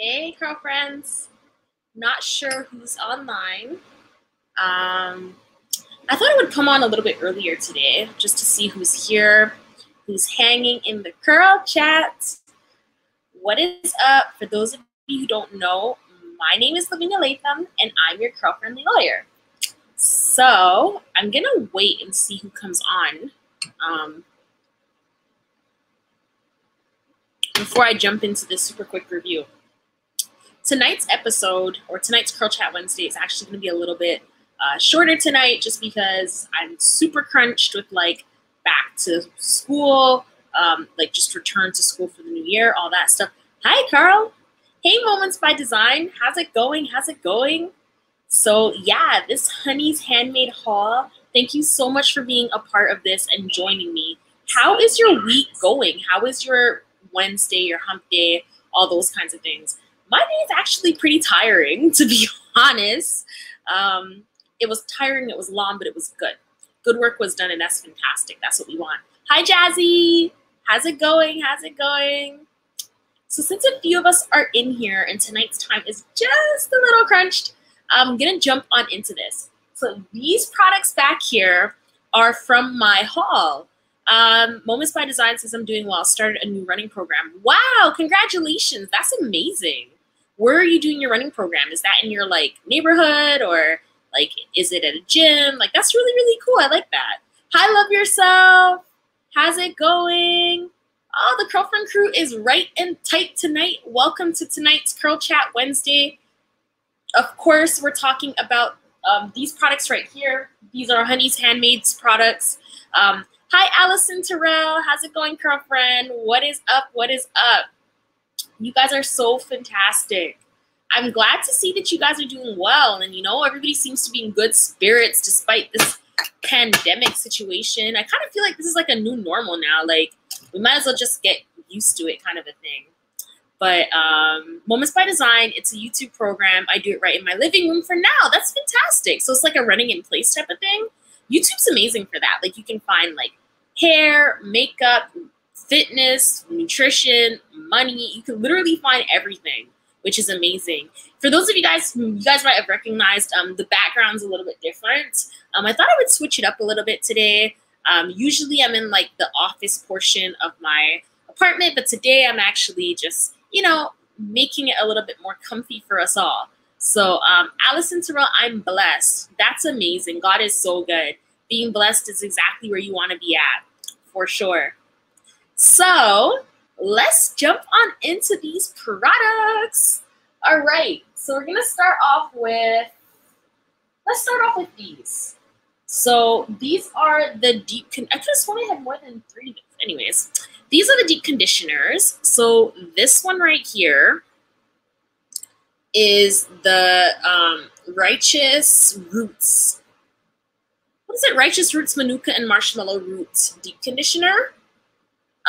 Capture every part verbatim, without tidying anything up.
Hey, curl friends. Not sure who's online. Um, I thought I would come on a little bit earlier today just to see who's here, who's hanging in the curl chat. What is up? For those of you who don't know, my name is Lavinia Latham, and I'm your curl friendly lawyer. So I'm going to wait and see who comes on um, before I jump into this super quick review. Tonight's episode, or tonight's Curl Chat Wednesday, is actually going to be a little bit uh, shorter tonight just because I'm super crunched with, like, back to school, um, like, just return to school for the new year, all that stuff. Hi, Curl. Hey, Moments by Design. How's it going? How's it going? So, yeah, this Honey's Handmade haul. Thank you so much for being a part of this and joining me. How is your week going? How is your Wednesday, your hump day, all those kinds of things? My day is actually pretty tiring, to be honest. Um, it was tiring, it was long, but it was good. Good work was done, and that's fantastic. That's what we want. Hi, Jazzy. How's it going? How's it going? So since a few of us are in here and tonight's time is just a little crunched, I'm going to jump on into this. So these products back here are from my haul. Um, Moments by Design says I'm doing well. Started a new running program. Wow, congratulations. That's amazing. Where are you doing your running program? Is that in your, like, neighborhood, or, like, is it at a gym? Like, that's really, really cool. I like that. Hi, Love Yourself. How's it going? Oh, the Curlfriend crew is right and tight tonight. Welcome to tonight's Curl Chat Wednesday. Of course, we're talking about um, these products right here. These are Honey's Handmade's products. Um, hi, Allison Terrell. How's it going, girlfriend? What is up? What is up? You guys are so fantastic. I'm glad to see that you guys are doing well. And, you know, everybody seems to be in good spirits despite this pandemic situation. I kind of feel like this is like a new normal now. Like, we might as well just get used to it, kind of a thing. But um, Moments by Design, it's a YouTube program. I do it right in my living room for now. That's fantastic. So it's like a running in place type of thing. YouTube's amazing for that. Like, you can find, like, hair, makeup, fitness, nutrition, money. You can literally find everything, which is amazing. For those of you guys, you guys might have recognized um, the background's a little bit different. Um, I thought I would switch it up a little bit today. Um, usually I'm in, like, the office portion of my apartment, but today I'm actually just, you know, making it a little bit more comfy for us all. So, um, Allison Terrell, I'm blessed. That's amazing. God is so good. Being blessed is exactly where you want to be at, for sure. So, let's jump on into these products. All right. So, we're going to start off with, let's start off with these. So, these are the deep, con I could have sworn I had more than three. Anyways, these are the deep conditioners. So, this one right here is the um, Righteous Roots. What is it? Righteous Roots Manuka and Marshmallow Root Deep Conditioner.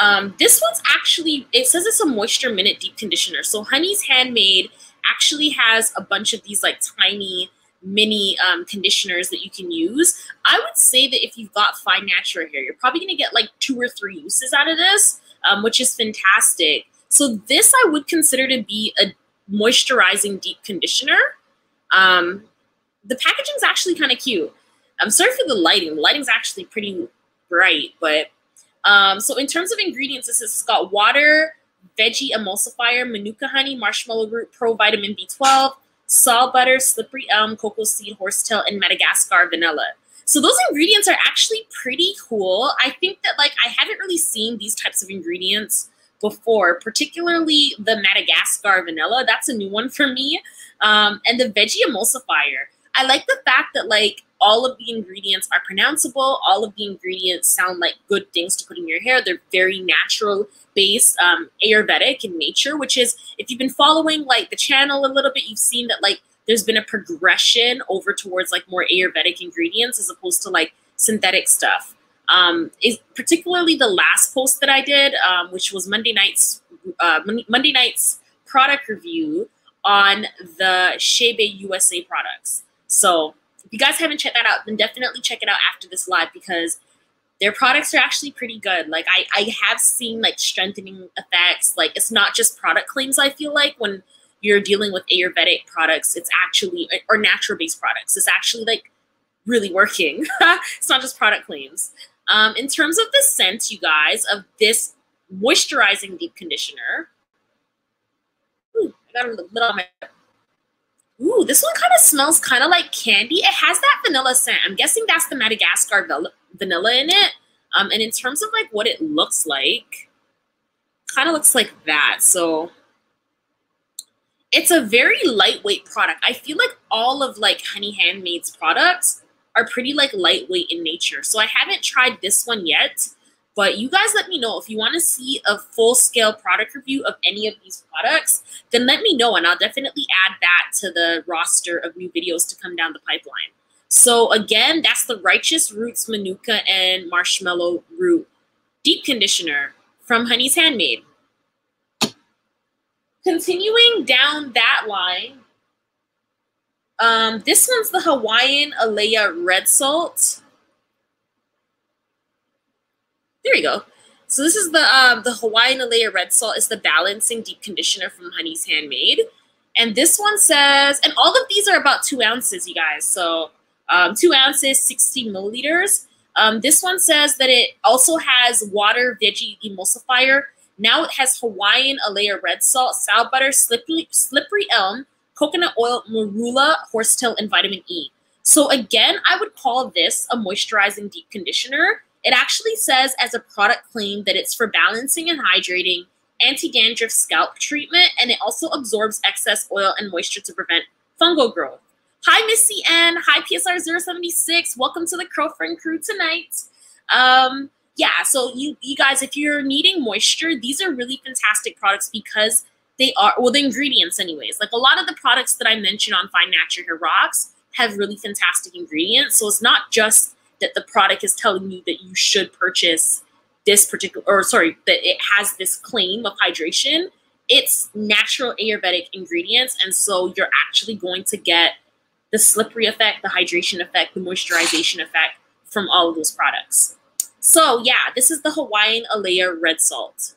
Um, this one's actually, it says it's a Moisture Minute Deep Conditioner. So Honey's Handmade actually has a bunch of these, like, tiny mini um, conditioners that you can use. I would say that if you've got Fine Natural Hair, you're probably going to get, like, two or three uses out of this, um, which is fantastic. So this I would consider to be a moisturizing deep conditioner. Um, the packaging is actually kind of cute. I'm sorry for the lighting. The lighting's actually pretty bright, but um, so in terms of ingredients, this has got water, veggie emulsifier, manuka honey, marshmallow root, pro vitamin B twelve, saw butter, slippery elm, cocoa seed, horsetail, and Madagascar vanilla. So those ingredients are actually pretty cool. I think that, like, I haven't really seen these types of ingredients before, particularly the Madagascar vanilla. That's a new one for me. Um, and the veggie emulsifier. I like the fact that, like, all of the ingredients are pronounceable. All of the ingredients sound like good things to put in your hair. They're very natural based, um, Ayurvedic in nature, which is, if you've been following, like, the channel a little bit, you've seen that, like, there's been a progression over towards, like, more Ayurvedic ingredients as opposed to, like, synthetic stuff. Um, is particularly the last post that I did, um, which was Monday night's uh, Monday night's product review on the Shebe U S A products. So if you guys haven't checked that out, then definitely check it out after this live, because their products are actually pretty good. Like, I, I have seen, like, strengthening effects. Like, it's not just product claims, I feel like, when you're dealing with Ayurvedic products, it's actually, or natural-based products, it's actually like really working. It's not just product claims. Um, in terms of the scent, you guys, of this moisturizing deep conditioner, ooh, I got a little on my, ooh, this one kind of smells kind of like candy. It has that vanilla scent. I'm guessing that's the Madagascar vanilla in it. Um, and in terms of like what it looks like, kind of looks like that. So it's a very lightweight product. I feel like all of like Honey Handmade's products are pretty like lightweight in nature. So I haven't tried this one yet, but you guys let me know if you want to see a full scale product review of any of these products, then let me know and I'll definitely add that to the roster of new videos to come down the pipeline. So again, that's the Righteous Roots Manuka and Marshmallow Root Deep Conditioner from Honey's Handmade. Continuing down that line, um, this one's the Hawaiian Alaea Red Salt. There you go. So this is the um, the Hawaiian Alaea Red Salt. It's the Balancing Deep Conditioner from Honey's Handmade. And this one says, and all of these are about two ounces, you guys. So um, two ounces, sixty milliliters. Um, this one says that it also has water veggie emulsifier. Now it has Hawaiian Alaea red salt, sal butter, slippery, slippery elm, coconut oil, marula, horsetail, and vitamin E. So again, I would call this a moisturizing deep conditioner. It actually says as a product claim that it's for balancing and hydrating, anti-dandruff scalp treatment, and it also absorbs excess oil and moisture to prevent fungal growth. Hi, Missy N. Hi, P S R zero seven six. Welcome to the Curlfriend Crew tonight. Um, yeah, so you, you guys, if you're needing moisture, these are really fantastic products because they are, well, the ingredients anyways. Like a lot of the products that I mentioned on Fine Natural Hair Rocks have really fantastic ingredients. So it's not just that the product is telling you that you should purchase this particular, or sorry, that it has this claim of hydration. It's natural Ayurvedic ingredients. And so you're actually going to get the slippery effect, the hydration effect, the moisturization effect from all of those products. So yeah, this is the Hawaiian Alaea Red Salt.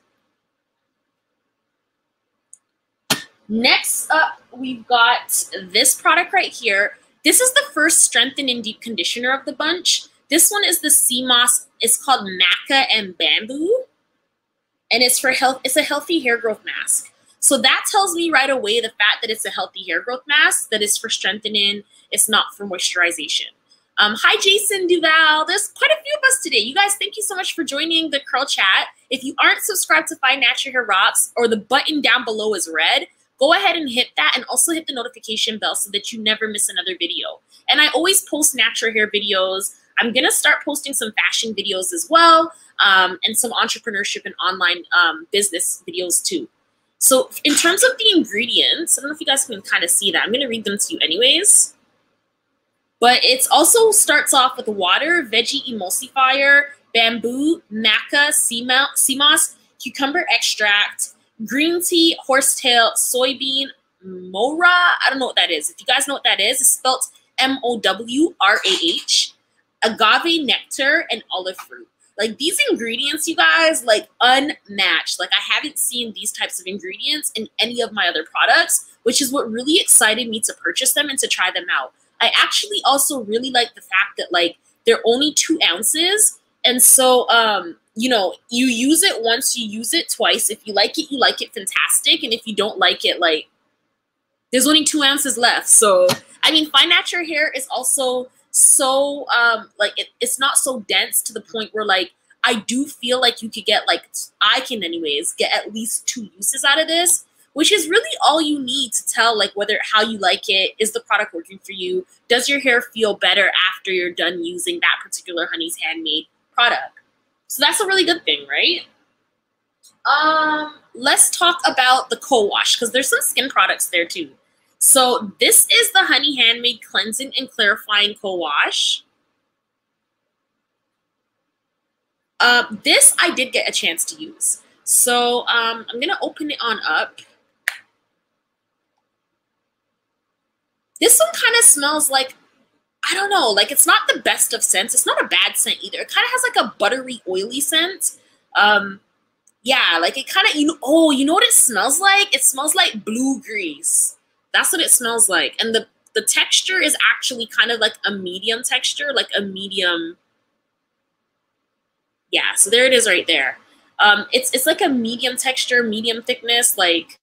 Next up, we've got this product right here. This is the first Strengthen and Deep Conditioner of the bunch. This one is the Sea Moss. It's called Maca and Bamboo. And it's for health, it's a healthy hair growth mask. So that tells me right away the fact that it's a healthy hair growth mask, that is for strengthening, it's not for moisturization. Um, hi, Jason Duval. There's quite a few of us today. You guys, thank you so much for joining the Curl Chat. If you aren't subscribed to Fine Natural Hair Rocks, or the button down below is red, go ahead and hit that, and also hit the notification bell so that you never miss another video. And I always post natural hair videos. I'm going to start posting some fashion videos as well, um, and some entrepreneurship and online um, business videos too. So in terms of the ingredients, I don't know if you guys can kind of see that. I'm going to read them to you anyways. But it also starts off with water, veggie emulsifier, bamboo, maca, sea moss, cucumber extract, green tea, horsetail, soybean, mora. I don't know what that is. If you guys know what that is, it's spelled M O W R A H, agave nectar, and olive fruit. Like these ingredients, you guys, like unmatched. Like I haven't seen these types of ingredients in any of my other products, which is what really excited me to purchase them and to try them out. I actually also really like the fact that like they're only two ounces. And so, um, you know, you use it once, you use it twice. If you like it, you like it fantastic. And if you don't like it, like there's only two ounces left. So, I mean, Fine Natural Hair is also so um like it, it's not so dense to the point where like I do feel like you could get like I can anyways get at least two uses out of this, which is really all you need to tell like whether how you like it, is the product working for you, does your hair feel better after you're done using that particular Honey's Handmade product. So that's a really good thing, right? Um let's talk about the co-wash, because there's some skin products there too. So this is the Honey Handmade Cleansing and Clarifying Co-Wash. Uh, this I did get a chance to use. So um, I'm going to open it on up. This one kind of smells like, I don't know, like it's not the best of scents. It's not a bad scent either. It kind of has like a buttery, oily scent. Um, Yeah, like it kind of, you know, oh, you know what it smells like? It smells like blue grease. That's what it smells like. And the, the texture is actually kind of like a medium texture, like a medium. Yeah, so there it is right there. Um, it's, it's like a medium texture, medium thickness. Like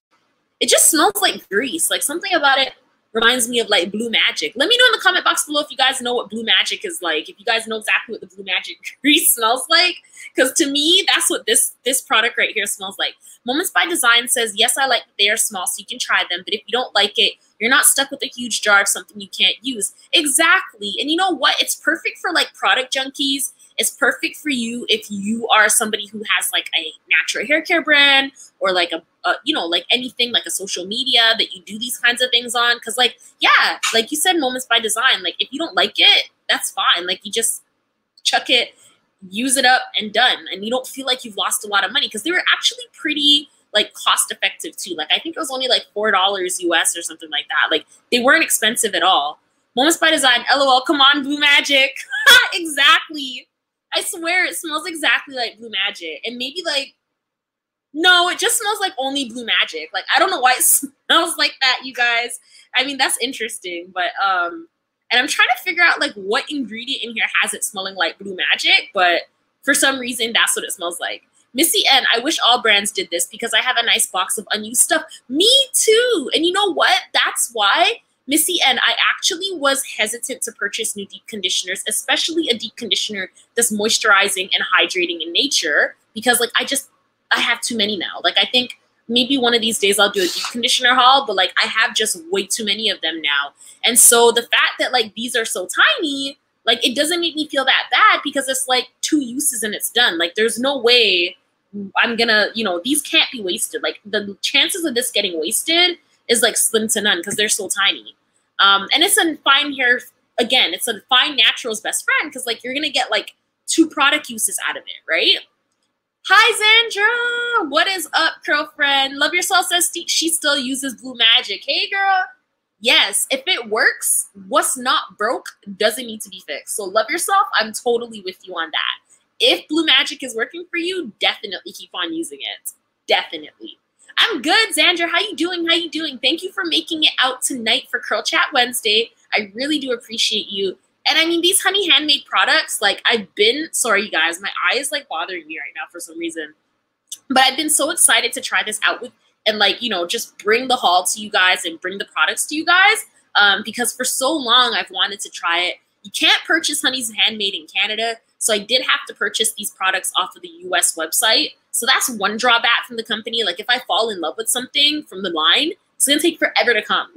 it just smells like grease. Like something about it reminds me of like Blue Magic. Let me know in the comment box below if you guys know what Blue Magic is like, if you guys know exactly what the Blue Magic grease smells like, because to me, that's what this, this product right here smells like. Moments by Design says, yes, I like that they are small so you can try them, but if you don't like it, you're not stuck with a huge jar of something you can't use. Exactly, and you know what? It's perfect for like product junkies. It's perfect for you if you are somebody who has like a natural hair care brand or like a, a, you know, like anything like a social media that you do these kinds of things on. Cause like, yeah, like you said, Moments by Design, like if you don't like it, that's fine. Like you just chuck it, use it up and done. And you don't feel like you've lost a lot of money because they were actually pretty like cost effective too. Like I think it was only like four dollars U S or something like that. Like they weren't expensive at all. Moments by Design, L O L, come on, Blue Magic. Exactly. I swear it smells exactly like Blue Magic. And maybe like, no, it just smells like only Blue Magic. Like, I don't know why it smells like that, you guys. I mean, that's interesting, but, um, and I'm trying to figure out like what ingredient in here has it smelling like Blue Magic, but for some reason, that's what it smells like. Missy N, I wish all brands did this because I have a nice box of unused stuff. Me too. And you know what? That's why, Missy N, I actually was hesitant to purchase new deep conditioners, especially a deep conditioner that's moisturizing and hydrating in nature, because like I just, I have too many now. Like I think maybe one of these days I'll do a deep conditioner haul, but like I have just way too many of them now. And so the fact that like these are so tiny, like it doesn't make me feel that bad because it's like two uses and it's done. Like there's no way I'm gonna, you know, these can't be wasted. Like the chances of this getting wasted is like slim to none because they're so tiny. Um, and it's a fine hair, again, it's a fine natural's best friend because like you're going to get like two product uses out of it, right? Hi, Zandra. What is up, girlfriend? Love Yourself says she still uses Blue Magic. Hey, girl. Yes, if it works, what's not broke doesn't need to be fixed. So Love Yourself, I'm totally with you on that. If Blue Magic is working for you, definitely keep on using it. Definitely. I'm good, Xandra. How you doing? How you doing? Thank you for making it out tonight for Curl Chat Wednesday. I really do appreciate you. And I mean, these Honey Handmade products, like I've been, sorry you guys, my eye is like bothering me right now for some reason. But I've been so excited to try this out with and like, you know, just bring the haul to you guys and bring the products to you guys. Um, because for so long, I've wanted to try it. You can't purchase Honey's Handmade in Canada. So I did have to purchase these products off of the U S website. So that's one drawback from the company. Like if I fall in love with something from the line, it's gonna take forever to come,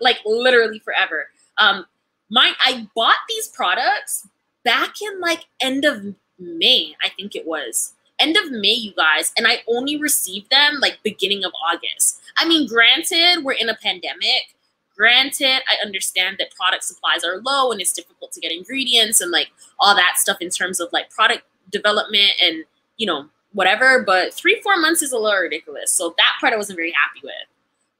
like literally forever. Um, my, I bought these products back in like end of May, I think it was. End of May, you guys, and I only received them like beginning of August. I mean, granted, we're in a pandemic. Granted, I understand that product supplies are low and it's difficult to get ingredients and like all that stuff in terms of like product development and, you know, whatever, but three, four months is a little ridiculous. So that part I wasn't very happy with.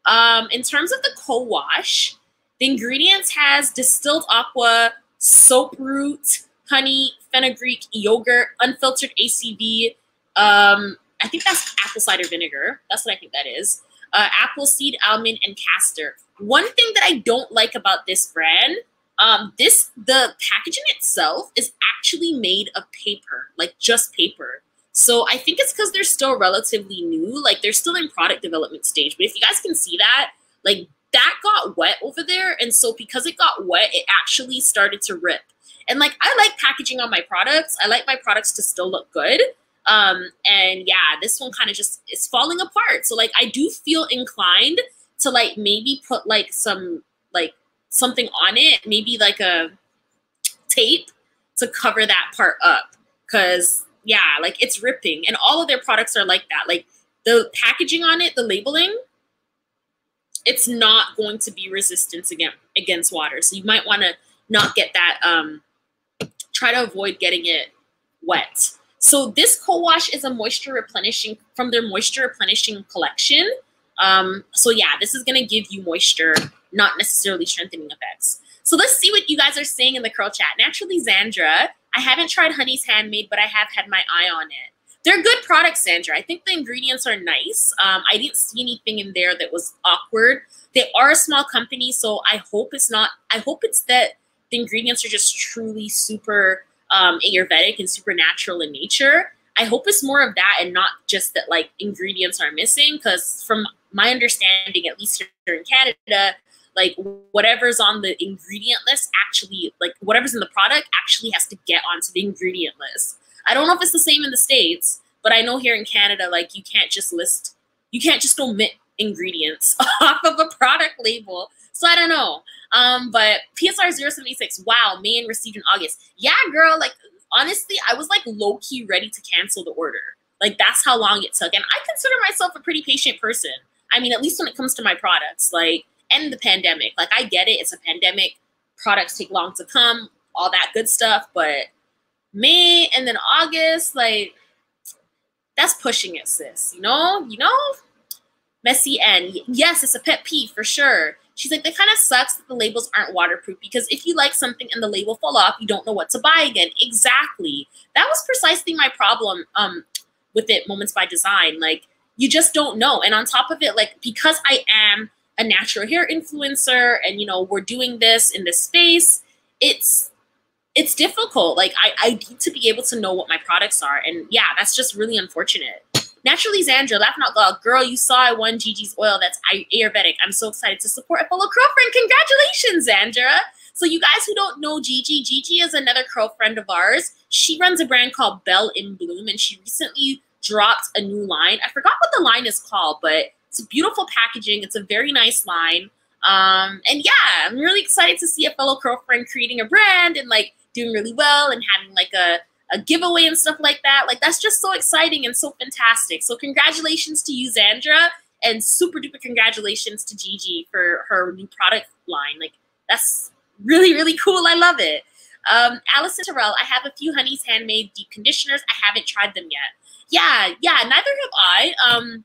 Um, in terms of the co-wash, the ingredients has distilled aqua, soap root, honey, fenugreek, yogurt, unfiltered A C V. Um, I think that's apple cider vinegar. That's what I think that is. Uh, apple seed, almond, and castor. One thing that I don't like about this brand, um, this the packaging itself is actually made of paper, like just paper. So I think it's because they're still relatively new, like they're still in product development stage. But if you guys can see that, like that got wet over there. And so because it got wet, it actually started to rip. And like, I like packaging on my products. I like my products to still look good. Um, and yeah, this one kind of just is falling apart. So like, I do feel inclined to like maybe put like some, like something on it, maybe like a tape to cover that part up. Cause yeah, like it's ripping and all of their products are like that. Like the packaging on it, the labeling, it's not going to be resistant against, against water. So you might want to not get that, um, try to avoid getting it wet. So this co-wash is a moisture replenishing from their moisture replenishing collection. Um, so yeah, this is going to give you moisture, not necessarily strengthening effects. So let's see what you guys are saying in the Curl Chat. Naturally, Xandra, I haven't tried Honey's Handmade, but I have had my eye on it. They're good products, Sandra. I think the ingredients are nice. Um, I didn't see anything in there that was awkward. They are a small company, so I hope it's not, I hope it's that the ingredients are just truly super um, Ayurvedic and supernatural in nature. I hope it's more of that and not just that like ingredients are missing, because from my understanding, at least here in Canada, like whatever's on the ingredient list actually, like whatever's in the product actually has to get onto the ingredient list. I don't know if it's the same in the States, but I know here in Canada, like you can't just list, you can't just omit ingredients off of a product label. So I don't know. Um, but P S R zero seven six, wow, main received in August. Yeah, girl, like honestly, I was like low key ready to cancel the order. Like that's how long it took. And I consider myself a pretty patient person. I mean, at least when it comes to my products, like, and the pandemic, like I get it, it's a pandemic, products take long to come, all that good stuff, but May and then August, like that's pushing it, sis, you know, you know, messy end. Yes, it's a pet peeve for sure. She's like, that kind of sucks that the labels aren't waterproof, because if you like something and the label fall off, you don't know what to buy again. Exactly. That was precisely my problem um, with it, Moments by Design. Like you just don't know. And on top of it, like because I am a natural hair influencer and, you know, we're doing this in this space, it's it's difficult. Like I, I need to be able to know what my products are. And yeah, that's just really unfortunate. Naturally, Zandra, laughing out loud. Girl, you saw I won Gigi's oil. That's Ayurvedic. I'm so excited to support a fellow curl friend. Congratulations, Zandra. So you guys who don't know Djadja, Djadja is another curl friend of ours. She runs a brand called Bell in Bloom, and she recently dropped a new line. I forgot what the line is called, but it's beautiful packaging. It's a very nice line. Um, and yeah, I'm really excited to see a fellow curl friend creating a brand and like doing really well and having like a a giveaway and stuff like that. Like that's just so exciting and so fantastic. So congratulations to you, Zandra, and super duper congratulations to Djadja for her new product line. Like that's really, really cool. I love it. Um, Allison Terrell, I have a few Honey's Handmade deep conditioners. I haven't tried them yet. Yeah, yeah, neither have I. Um,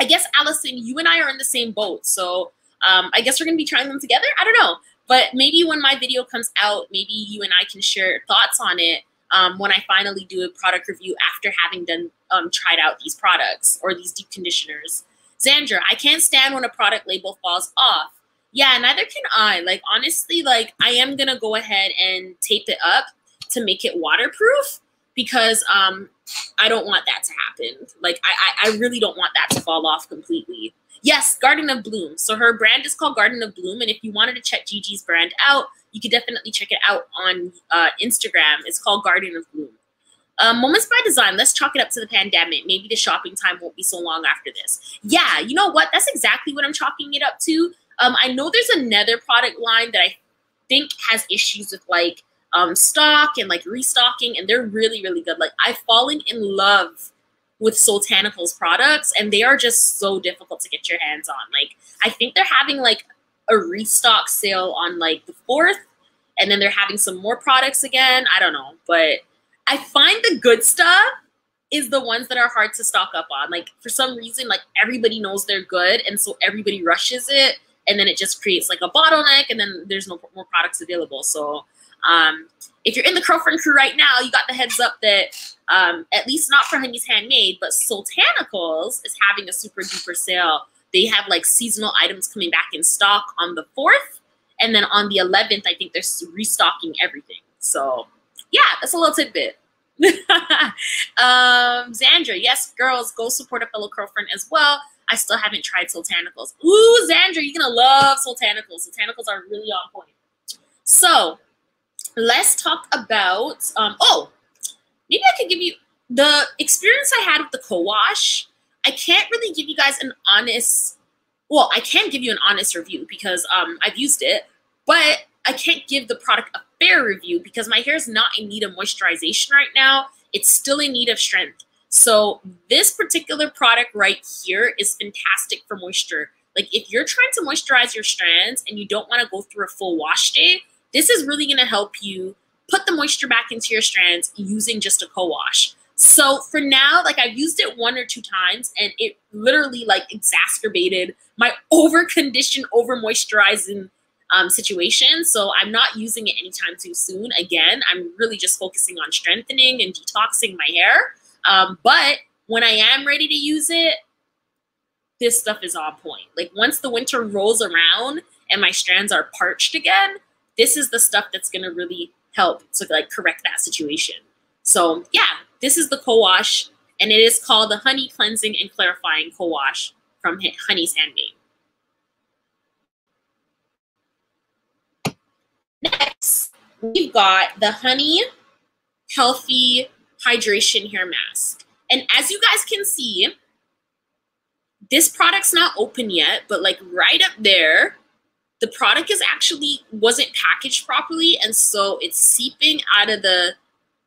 I guess, Allison, you and I are in the same boat. So um, I guess we're gonna be trying them together. I don't know, but maybe when my video comes out, maybe you and I can share thoughts on it. Um, when I finally do a product review after having done um, tried out these products or these deep conditioners. Zandra, I can't stand when a product label falls off. Yeah, neither can I. Like, honestly, like I am gonna go ahead and tape it up to make it waterproof, because um, I don't want that to happen. Like, I, I, I really don't want that to fall off completely. Yes, Garden of Bloom. So her brand is called Garden of Bloom, and if you wanted to check Gigi's brand out, you could definitely check it out on uh, Instagram. It's called Garden of Bloom. Um, Moments by Design, let's chalk it up to the pandemic. Maybe the shopping time won't be so long after this. Yeah, you know what? That's exactly what I'm chalking it up to. Um, I know there's another product line that I think has issues with like um, stock and like restocking, and they're really, really good. Like I've fallen in love with Soultanicals products, and they are just so difficult to get your hands on. Like I think they're having like a restock sale on like the fourth, and then they're having some more products again. I don't know, but I find the good stuff is the ones that are hard to stock up on. Like for some reason, like everybody knows they're good, and so everybody rushes it, and then it just creates like a bottleneck, and then there's no more products available. So um, if you're in the curlfriend crew right now, you got the heads up that um, at least not for Honey's Handmade, but Soultanicals is having a super duper sale. They have like seasonal items coming back in stock on the fourth. And then on the eleventh, I think they're restocking everything. So yeah, that's a little tidbit. um, Zandra, yes, girls, go support a fellow girlfriend as well. I still haven't tried Soultanicals. Ooh, Zandra, you're gonna love Soultanicals. Soultanicals are really on point. So let's talk about, um, oh, maybe I could give you the experience I had with the co-wash. I can't really give you guys an honest, well, I can give you an honest review because um, I've used it, but I can't give the product a fair review because my hair is not in need of moisturization right now. It's still in need of strength. So this particular product right here is fantastic for moisture. Like if you're trying to moisturize your strands and you don't want to go through a full wash day, this is really going to help you put the moisture back into your strands using just a co-wash. So for now, like I've used it one or two times, and it literally like exacerbated my over-conditioned, over-moisturizing um, situation. So I'm not using it anytime too soon. Again, I'm really just focusing on strengthening and detoxing my hair. Um, but when I am ready to use it, this stuff is on point. Like once the winter rolls around and my strands are parched again, this is the stuff that's going to really help to like correct that situation. So yeah, this is the co-wash, and it is called the Honey Cleansing and Clarifying Co-Wash from Honey's Handmade. Next, we've got the Honey Healthy Hydration Hair Mask. And as you guys can see, this product's not open yet, but like right up there, the product is actually wasn't packaged properly, and so it's seeping out of the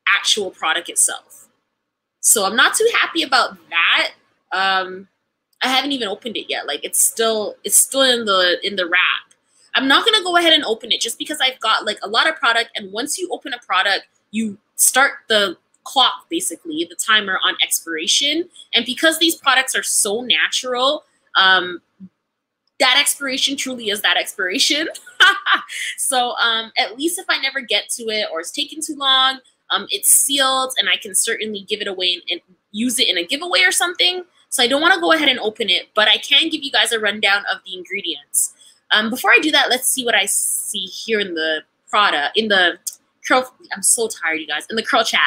actual product itself. So I'm not too happy about that. Um, I haven't even opened it yet. Like it's still it's still in the in the wrap. I'm not gonna go ahead and open it just because I've got like a lot of product, and once you open a product, you start the clock, basically, the timer on expiration. And because these products are so natural, um, that expiration truly is that expiration. So um, at least if I never get to it or it's taking too long, um, it's sealed and I can certainly give it away and, and use it in a giveaway or something. So I don't wanna go ahead and open it, but I can give you guys a rundown of the ingredients. Um, before I do that, let's see what I see here in the product, in the curl, I'm so tired, you guys, in the curl chat.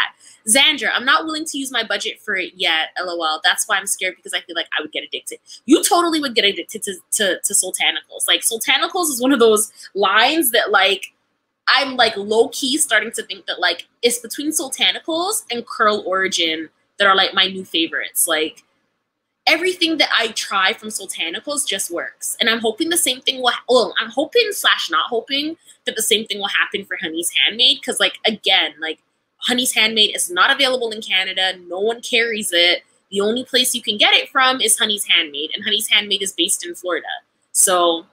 Xandra, I'm not willing to use my budget for it yet, lol. That's why I'm scared, because I feel like I would get addicted. You totally would get addicted to, to, to Soultanicals. Like, Soultanicals is one of those lines that, like, I'm, like, low-key starting to think that, like, it's between Soultanicals and Curl Origin that are, like, my new favorites. Like, everything that I try from Soultanicals just works. And I'm hoping the same thing will, well, I'm hoping slash not hoping that the same thing will happen for Honey's Handmade, because, like, again, like, Honey's Handmade is not available in Canada. No one carries it. The only place you can get it from is Honey's Handmade, and Honey's Handmade is based in Florida. So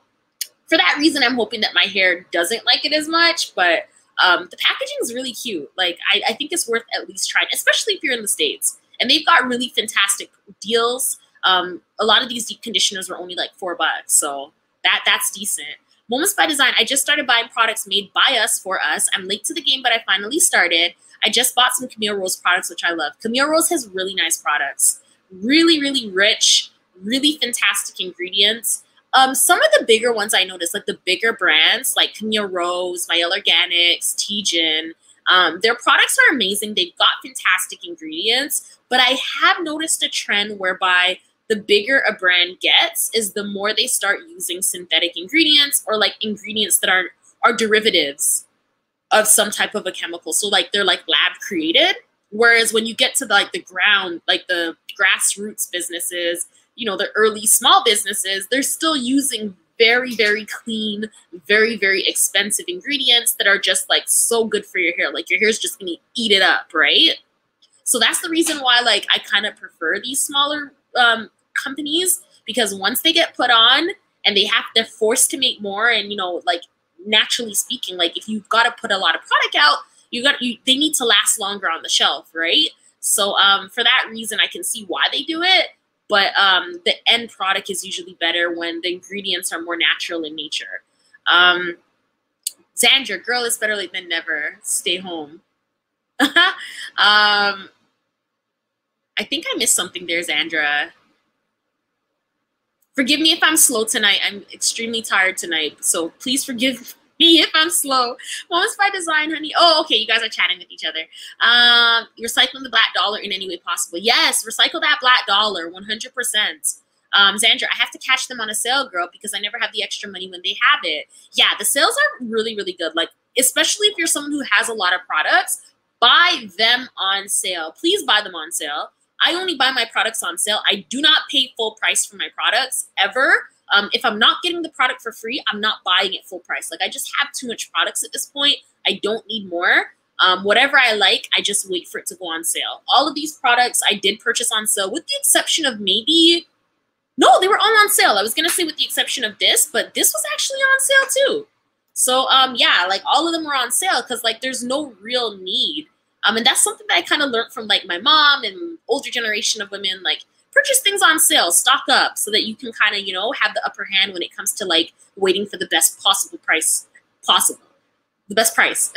for that reason, I'm hoping that my hair doesn't like it as much, but um, the packaging is really cute. Like I, I think it's worth at least trying, especially if you're in the States. And they've got really fantastic deals. Um, a lot of these deep conditioners were only like four bucks, so that that's decent. Moments by Design, I just started buying products made by us for us. I'm late to the game, but I finally started. I just bought some Camille Rose products, which I love. Camille Rose has really nice products. Really, really rich, really fantastic ingredients. Um, some of the bigger ones I noticed, like the bigger brands, like Camille Rose, Mielle Organics, T G I N, um, their products are amazing. They've got fantastic ingredients, but I have noticed a trend whereby the bigger a brand gets is the more they start using synthetic ingredients or like ingredients that are, are derivatives of some type of a chemical. So like they're like lab created. Whereas when you get to the, like the ground, like the grassroots businesses, you know, the early small businesses, they're still using very, very clean, very, very expensive ingredients that are just like so good for your hair. Like your hair's just gonna eat it up, right? So that's the reason why like I kind of prefer these smaller um, companies, because once they get put on and they have, they're forced to make more, and you know, like naturally speaking, like if you've got to put a lot of product out, you got you, they need to last longer on the shelf, right? So um, for that reason, I can see why they do it, but um, the end product is usually better when the ingredients are more natural in nature. Um, Xandra, girl, it's better late than never. Stay home. um, I think I missed something there, Xandra. Forgive me if I'm slow tonight. I'm extremely tired tonight, so please forgive me if I'm slow. Moments by Design, honey. Oh, okay, you guys are chatting with each other. Um, recycling the black dollar in any way possible. Yes, recycle that black dollar, one hundred percent. Um, Xandra, I have to catch them on a sale, girl, because I never have the extra money when they have it. Yeah, the sales are really, really good. Like, especially if you're someone who has a lot of products, buy them on sale. Please buy them on sale. I only buy my products on sale. I do not pay full price for my products ever. Um, if I'm not getting the product for free, I'm not buying it full price. Like I just have too much products at this point. I don't need more. Um, whatever I like, I just wait for it to go on sale. All of these products I did purchase on sale, with the exception of maybe, no, they were all on sale. I was gonna say with the exception of this, but this was actually on sale too. So um, yeah, like all of them were on sale because like there's no real need. Um, and that's something that I kind of learned from like my mom and older generation of women, like purchase things on sale, stock up so that you can kind of, you know, have the upper hand when it comes to like waiting for the best possible price possible. the best price.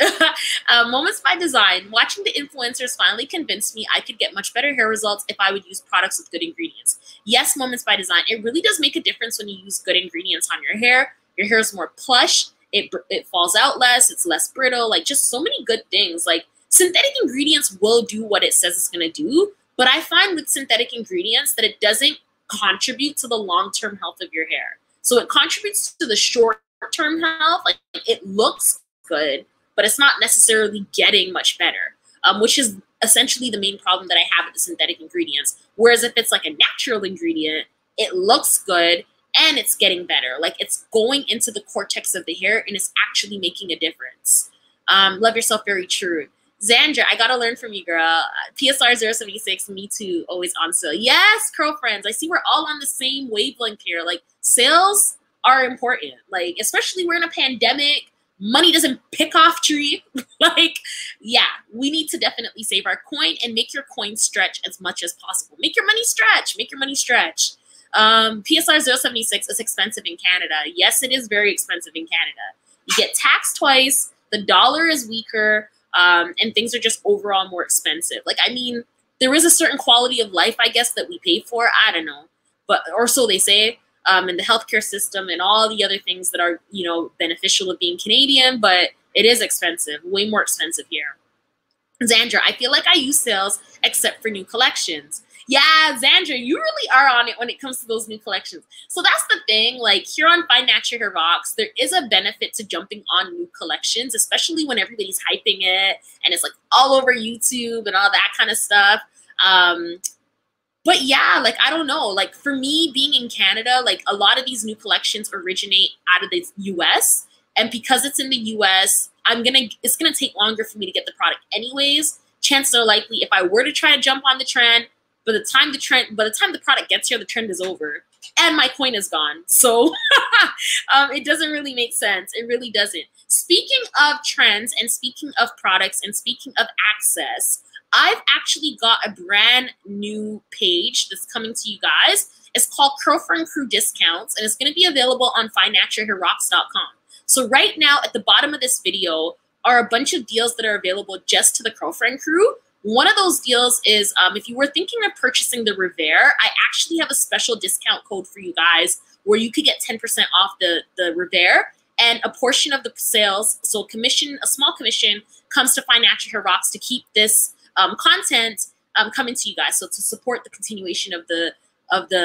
uh, Moments by Design. Watching the influencers finally convinced me I could get much better hair results if I would use products with good ingredients. Yes, Moments by Design. It really does make a difference when you use good ingredients on your hair. Your hair is more plush. It, it falls out less. It's less brittle. Like, just so many good things. Like, synthetic ingredients will do what it says it's going to do. But I find with synthetic ingredients that it doesn't contribute to the long-term health of your hair. So it contributes to the short-term health. Like, it looks good, but it's not necessarily getting much better, um, which is essentially the main problem that I have with the synthetic ingredients. Whereas if it's like a natural ingredient, it looks good and it's getting better. Like, it's going into the cortex of the hair and it's actually making a difference. Um, love yourself, very true. Xandra, I gotta learn from you, girl. P S R zero seven six, me too, always on sale. Yes, girlfriends, I see we're all on the same wavelength here. Like, sales are important. Like, especially we're in a pandemic. Money doesn't pick off tree. Like, yeah, we need to definitely save our coin and make your coin stretch as much as possible. Make your money stretch. Make your money stretch. Um, P S R zero seven six is expensive in Canada. Yes, it is very expensive in Canada. You get taxed twice. The dollar is weaker. Um, and things are just overall more expensive. Like, I mean, there is a certain quality of life, I guess, that we pay for. I don't know. But, or so they say. Um, and the healthcare system and all the other things that are, you know, beneficial of being Canadian, but it is expensive, way more expensive here. Xandra, I feel like I use sales except for new collections. Yeah, Xandra, you really are on it when it comes to those new collections. So that's the thing, like, here on Fine Natural Hair Rocks, there is a benefit to jumping on new collections, especially when everybody's hyping it and it's like all over YouTube and all that kind of stuff. Um, But yeah, like, I don't know, like, for me being in Canada, like, a lot of these new collections originate out of the U S And because it's in the U S, I'm gonna, it's gonna take longer for me to get the product anyways. Chances are likely if I were to try to jump on the trend, by the time the trend, by the time the product gets here, the trend is over and my coin is gone. So um, it doesn't really make sense. It really doesn't. Speaking of trends and speaking of products and speaking of access, I've actually got a brand new page that's coming to you guys. It's called Curlfriend Crew Discounts, and it's going to be available on fine natural hair rocks dot com. So right now at the bottom of this video are a bunch of deals that are available just to the Curlfriend Crew. One of those deals is um, if you were thinking of purchasing the RevAir, I actually have a special discount code for you guys where you could get ten percent off the, the RevAir. And a portion of the sales, so commission, a small commission, comes to Fine Natural Hair Rocks to keep this Um, content um, coming to you guys, so to support the continuation of the of the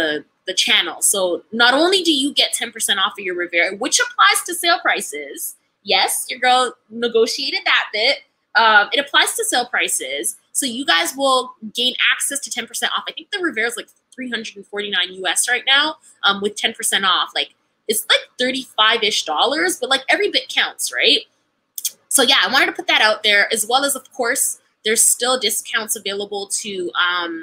the channel. So not only do you get ten percent off of your RevAir, which applies to sale prices. Yes, your girl negotiated that bit. Um, it applies to sale prices, so you guys will gain access to ten percent off. I think the RevAir is like three hundred forty-nine U S right now, um, with ten percent off. Like, it's like thirty-five-ish dollars, but like every bit counts, right? So yeah, I wanted to put that out there, as well as, of course, there's still discounts available to um,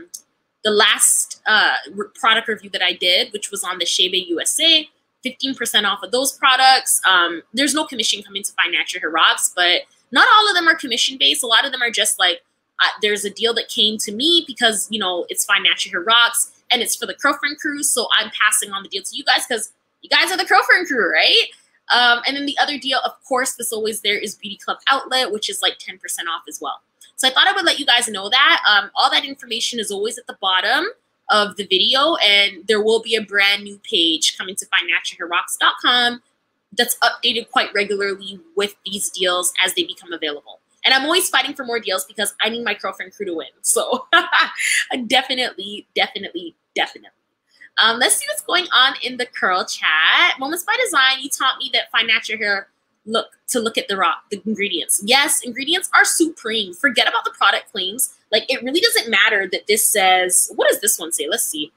the last uh, re product review that I did, which was on the Shebe U S A, fifteen percent off of those products. Um, there's no commission coming to Fine Natural Hair Rocks, but not all of them are commission-based. A lot of them are just like, uh, there's a deal that came to me because, you know, it's Fine Natural Hair Rocks and it's for the Curlfriend Crew, so I'm passing on the deal to you guys because you guys are the Curlfriend Crew, right? Um, and then the other deal, of course, that's always there is Beauty Club Outlet, which is like ten percent off as well. So I thought I would let you guys know that. Um, all that information is always at the bottom of the video, and there will be a brand new page coming to fine natural hair rocks dot com that's updated quite regularly with these deals as they become available. And I'm always fighting for more deals because I need my Curlfriend Crew to win. So definitely, definitely, definitely. Um, let's see what's going on in the curl chat. Moments by Design, you taught me that Fine Natural Hair look to look at the raw the ingredients. Yes, ingredients are supreme. Forget about the product claims. Like, it really doesn't matter that this says, what does this one say? Let's see.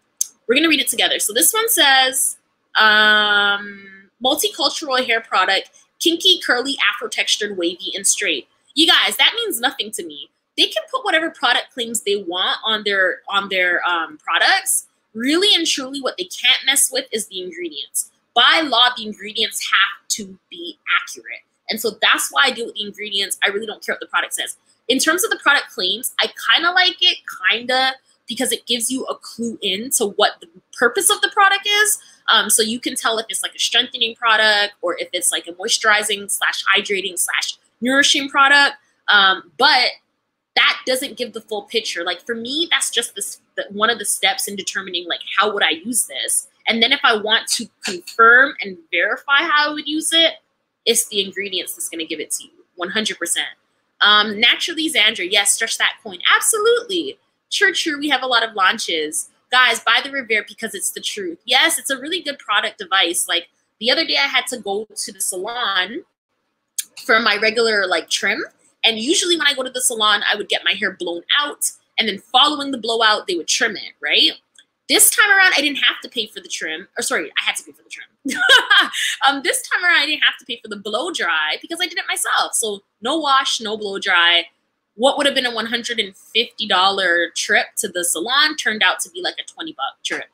We're gonna read it together. So this one says, um, multicultural hair product, kinky, curly, afro textured, wavy, and straight. You guys, that means nothing to me. They can put whatever product claims they want on their on their um, products. Really and truly, what they can't mess with is the ingredients. By law, the ingredients have to be accurate. And so that's why I deal with the ingredients. I really don't care what the product says. In terms of the product claims, I kind of like it, kind of, because it gives you a clue in to what the purpose of the product is. Um, so you can tell if it's like a strengthening product or if it's like a moisturizing slash hydrating slash nourishing product, um, but that doesn't give the full picture. Like for me, that's just this, the, one of the steps in determining like how would I use this. And then if I want to confirm and verify how I would use it, it's the ingredients that's gonna give it to you, one hundred percent. Um, naturally, Xandra, yes, stretch that coin, absolutely. True, true, we have a lot of launches. Guys, buy the RevAir because it's the truth. Yes, it's a really good product device. Like the other day I had to go to the salon for my regular like trim. And usually when I go to the salon, I would get my hair blown out, and then following the blowout, they would trim it, right? This time around, I didn't have to pay for the trim. Or sorry, I had to pay for the trim. um, this time around, I didn't have to pay for the blow dry because I did it myself. So no wash, no blow dry. What would have been a one hundred fifty dollar trip to the salon turned out to be like a twenty buck trip.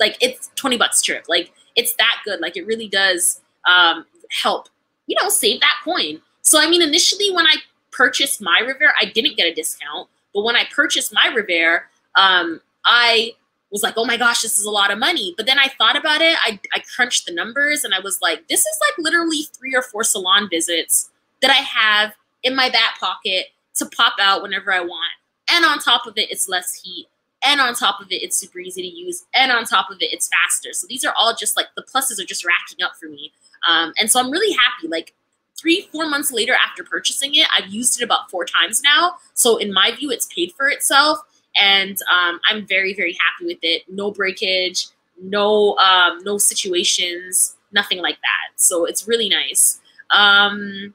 Like it's twenty bucks trip. Like it's that good. Like it really does um, help, you know, save that coin. So I mean, initially when I purchased my RevAir, I didn't get a discount, but when I purchased my RevAir, um, I was like, oh my gosh, this is a lot of money. But then I thought about it, I, I crunched the numbers and I was like, this is like literally three or four salon visits that I have in my back pocket to pop out whenever I want. And on top of it, it's less heat. And on top of it, it's super easy to use. And on top of it, it's faster. So these are all just like, the pluses are just racking up for me. Um, and so I'm really happy. Like three, four months later after purchasing it, I've used it about four times now. So in my view, it's paid for itself. And um, I'm very, very happy with it. No breakage, no, um, no situations, nothing like that. So it's really nice. Um,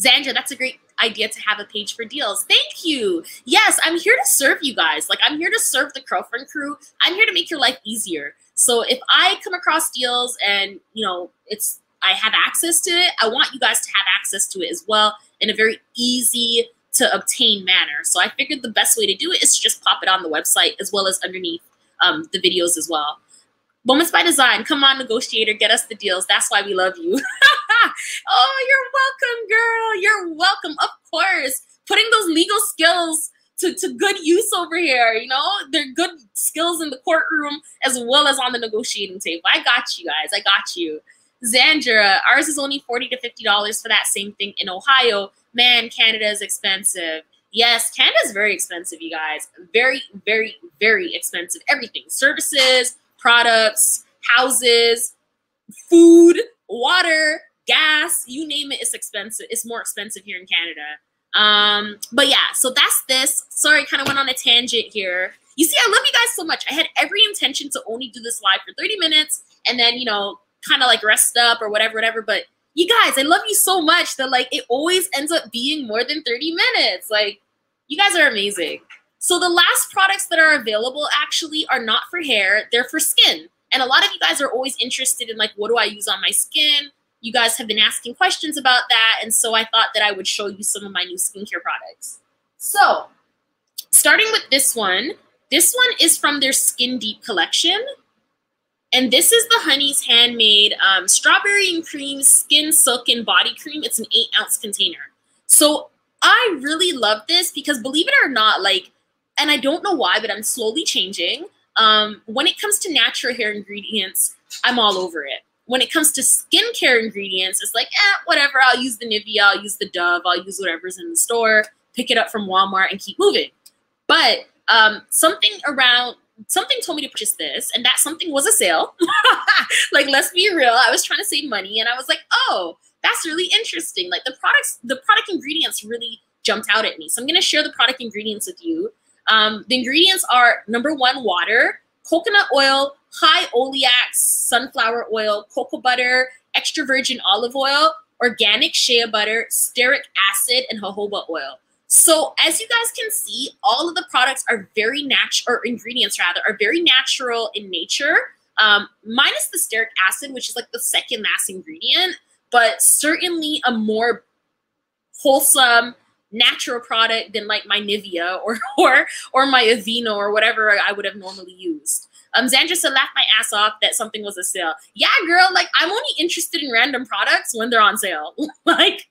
Xandra, that's a great idea to have a page for deals. Thank you. Yes, I'm here to serve you guys. Like I'm here to serve the Curlfriend crew. I'm here to make your life easier. So if I come across deals and you know it's I have access to it, I want you guys to have access to it as well in a very easy to obtain manner. So I figured the best way to do it is to just pop it on the website as well as underneath um, the videos as well. Moments by Design, come on negotiator, get us the deals. That's why we love you. Oh, you're welcome, girl. You're welcome, of course. Putting those legal skills to, to good use over here, you know? They're good skills in the courtroom as well as on the negotiating table. I got you guys, I got you. Xandra, ours is only forty to fifty dollars for that same thing in Ohio. Man, Canada is expensive. Yes, Canada is very expensive, you guys. Very, very, very expensive. Everything, services, products, houses, food, water, gas, you name it, it's expensive. It's more expensive here in Canada. Um, but yeah, so that's this. Sorry, kind of went on a tangent here. You see, I love you guys so much. I had every intention to only do this live for thirty minutes and then, you know, kind of like rest up or whatever, whatever. But you guys, I love you so much that like it always ends up being more than thirty minutes. Like you guys are amazing. So the last products that are available actually are not for hair, they're for skin. And a lot of you guys are always interested in like, what do I use on my skin? You guys have been asking questions about that. And so I thought that I would show you some of my new skincare products. So starting with this one, this one is from their Skin Deep collection. And this is the Honey's Handmade um, Strawberry and Cream Skin Silk and Body Cream. It's an eight ounce container. So I really love this because believe it or not, like, and I don't know why, but I'm slowly changing. Um, when it comes to natural hair ingredients, I'm all over it. When it comes to skincare ingredients, it's like, eh, whatever, I'll use the Nivea, I'll use the Dove, I'll use whatever's in the store, pick it up from Walmart and keep moving. But um, something around, something told me to purchase this, and that something was a sale. Like, let's be real, I was trying to save money, and I was like, oh, that's really interesting. Like, the products, the product ingredients really jumped out at me. So I'm gonna share the product ingredients with you. Um, the ingredients are, number one, water, coconut oil, high oleiac sunflower oil, cocoa butter, extra virgin olive oil, organic shea butter, stearic acid, and jojoba oil. So as you guys can see, all of the products are very natural, or ingredients rather, are very natural in nature, um, minus the stearic acid, which is like the second last ingredient, but certainly a more wholesome, natural product than like my Nivea or or or my Aveeno or whatever I would have normally used. Um, Xandra said, laugh my ass off that something was a sale. Yeah, girl, like I'm only interested in random products when they're on sale. Like,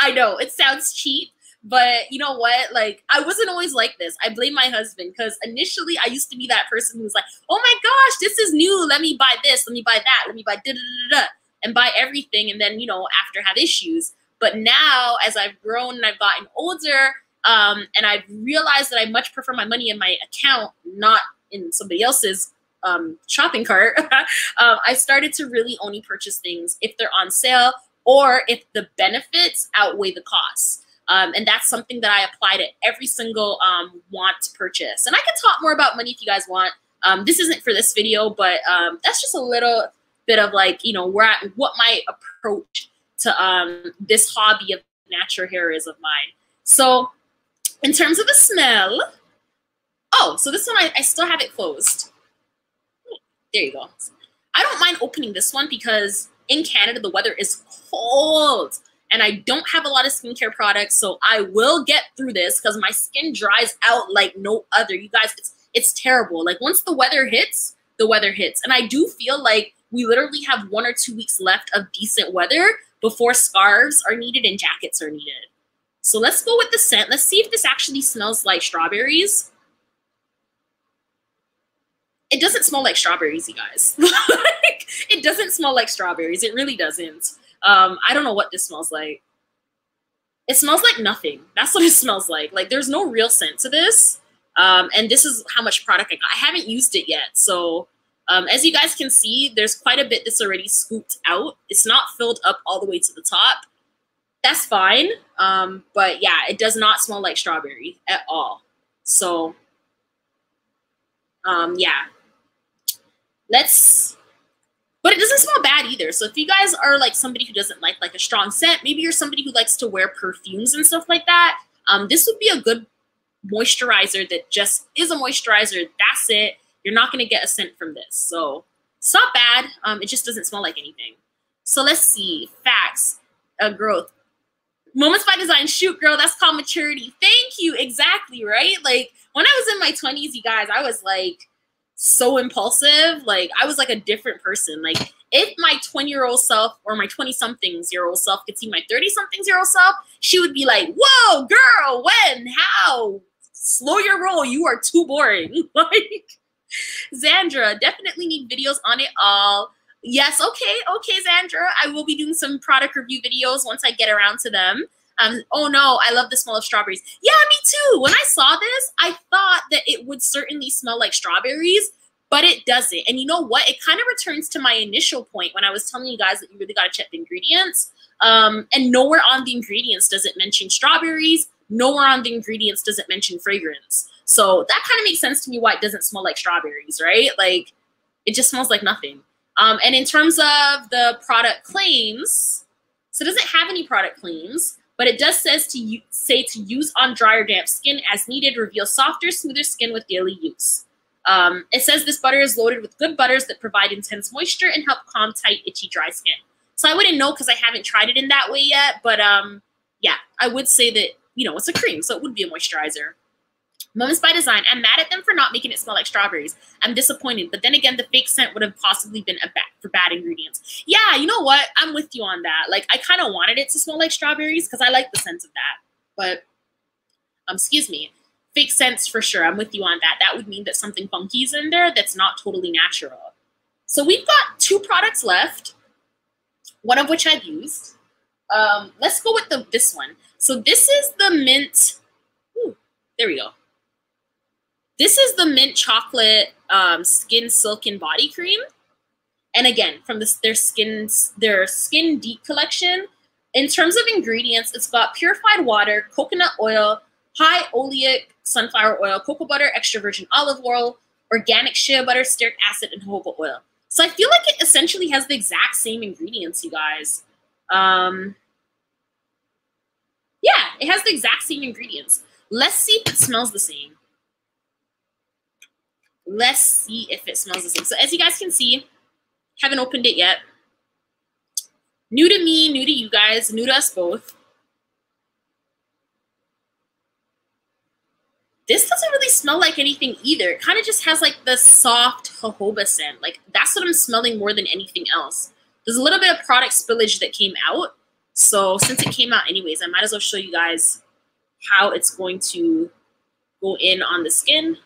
I know it sounds cheap, but you know what? Like, I wasn't always like this. I blame my husband because initially I used to be that person who was like, oh my gosh, this is new. Let me buy this. Let me buy that. Let me buy da da da da, and buy everything. And then, you know, after have issues. But now, as I've grown and I've gotten older, um, and I've realized that I much prefer my money in my account, not in somebody else's um, shopping cart, um, I started to really only purchase things if they're on sale or if the benefits outweigh the costs. Um, and that's something that I apply to every single um, want to purchase. And I can talk more about money if you guys want. Um, this isn't for this video, but um, that's just a little bit of like, you know, where I, what my approach to um, this hobby of natural hair is of mine. So in terms of the smell, oh, so this one, I, I still have it closed. There you go. I don't mind opening this one because in Canada, the weather is cold. And I don't have a lot of skincare products, so I will get through this because my skin dries out like no other. You guys, it's, it's terrible. Like once the weather hits, the weather hits. And I do feel like we literally have one or two weeks left of decent weather before scarves are needed and jackets are needed. So let's go with the scent. Let's see if this actually smells like strawberries. It doesn't smell like strawberries, you guys. Like, it doesn't smell like strawberries. It really doesn't. Um, I don't know what this smells like. It smells like nothing. That's what it smells like. Like there's no real scent to this. Um, and this is how much product I got. I haven't used it yet. So um, as you guys can see, there's quite a bit that's already scooped out. It's not filled up all the way to the top. That's fine. Um, but yeah, it does not smell like strawberry at all. So um, yeah, let's... But it doesn't smell bad either. So if you guys are like somebody who doesn't like like a strong scent, maybe you're somebody who likes to wear perfumes and stuff like that, um, this would be a good moisturizer that just is a moisturizer. That's it. You're not going to get a scent from this. So it's not bad. Um, it just doesn't smell like anything. So let's see. Facts. Uh, growth. Moments by Design. Shoot, girl. That's called maturity. Thank you. Exactly, right? Like when I was in my twenties, you guys, I was like, so impulsive. Like I was like a different person. Like if my twenty year old self or my twenty somethings year old self could see my thirty somethings year old self, she would be like, whoa, girl, when, how? Slow your roll. You are too boring. Like Zandra, definitely need videos on it all. Yes. Okay. Okay, Zandra. I will be doing some product review videos once I get around to them. Um, oh no, I love the smell of strawberries. Yeah, me too. When I saw this, I thought that it would certainly smell like strawberries, but it doesn't. And you know what? It kind of returns to my initial point when I was telling you guys that you really got to check the ingredients. Um, and nowhere on the ingredients does it mention strawberries. Nowhere on the ingredients does it mention fragrance. So that kind of makes sense to me why it doesn't smell like strawberries, right? Like it just smells like nothing. Um, and in terms of the product claims, so it doesn't have any product claims. But it does says to you, say to use on dry or damp skin as needed, reveal softer, smoother skin with daily use. Um, it says this butter is loaded with good butters that provide intense moisture and help calm tight, itchy, dry skin. So I wouldn't know because I haven't tried it in that way yet. But um, yeah, I would say that, you know, it's a cream, so it would be a moisturizer. Moments by Design. I'm mad at them for not making it smell like strawberries. I'm disappointed. But then again, the fake scent would have possibly been a bad, for bad ingredients. Yeah, you know what? I'm with you on that. Like, I kind of wanted it to smell like strawberries because I like the scent of that. But, um, excuse me, fake scents for sure. I'm with you on that. That would mean that something funky is in there that's not totally natural. So we've got two products left, one of which I've used. Um, let's go with the this one. So this is the mint. Ooh, there we go. This is the mint chocolate um, skin silken body cream, and again from this, their skin their skin deep collection. In terms of ingredients, it's got purified water, coconut oil, high oleic sunflower oil, cocoa butter, extra virgin olive oil, organic shea butter, stearic acid, and jojoba oil. So I feel like it essentially has the exact same ingredients, you guys. Um, yeah, it has the exact same ingredients. Let's see if it smells the same. Let's see if it smells the same. So as you guys can see, haven't opened it yet. New to me, new to you guys, new to us both. This doesn't really smell like anything either. It kind of just has like the soft jojoba scent. Like that's what I'm smelling more than anything else. There's a little bit of product spillage that came out. So since it came out anyways, I might as well show you guys how it's going to go in on the skin.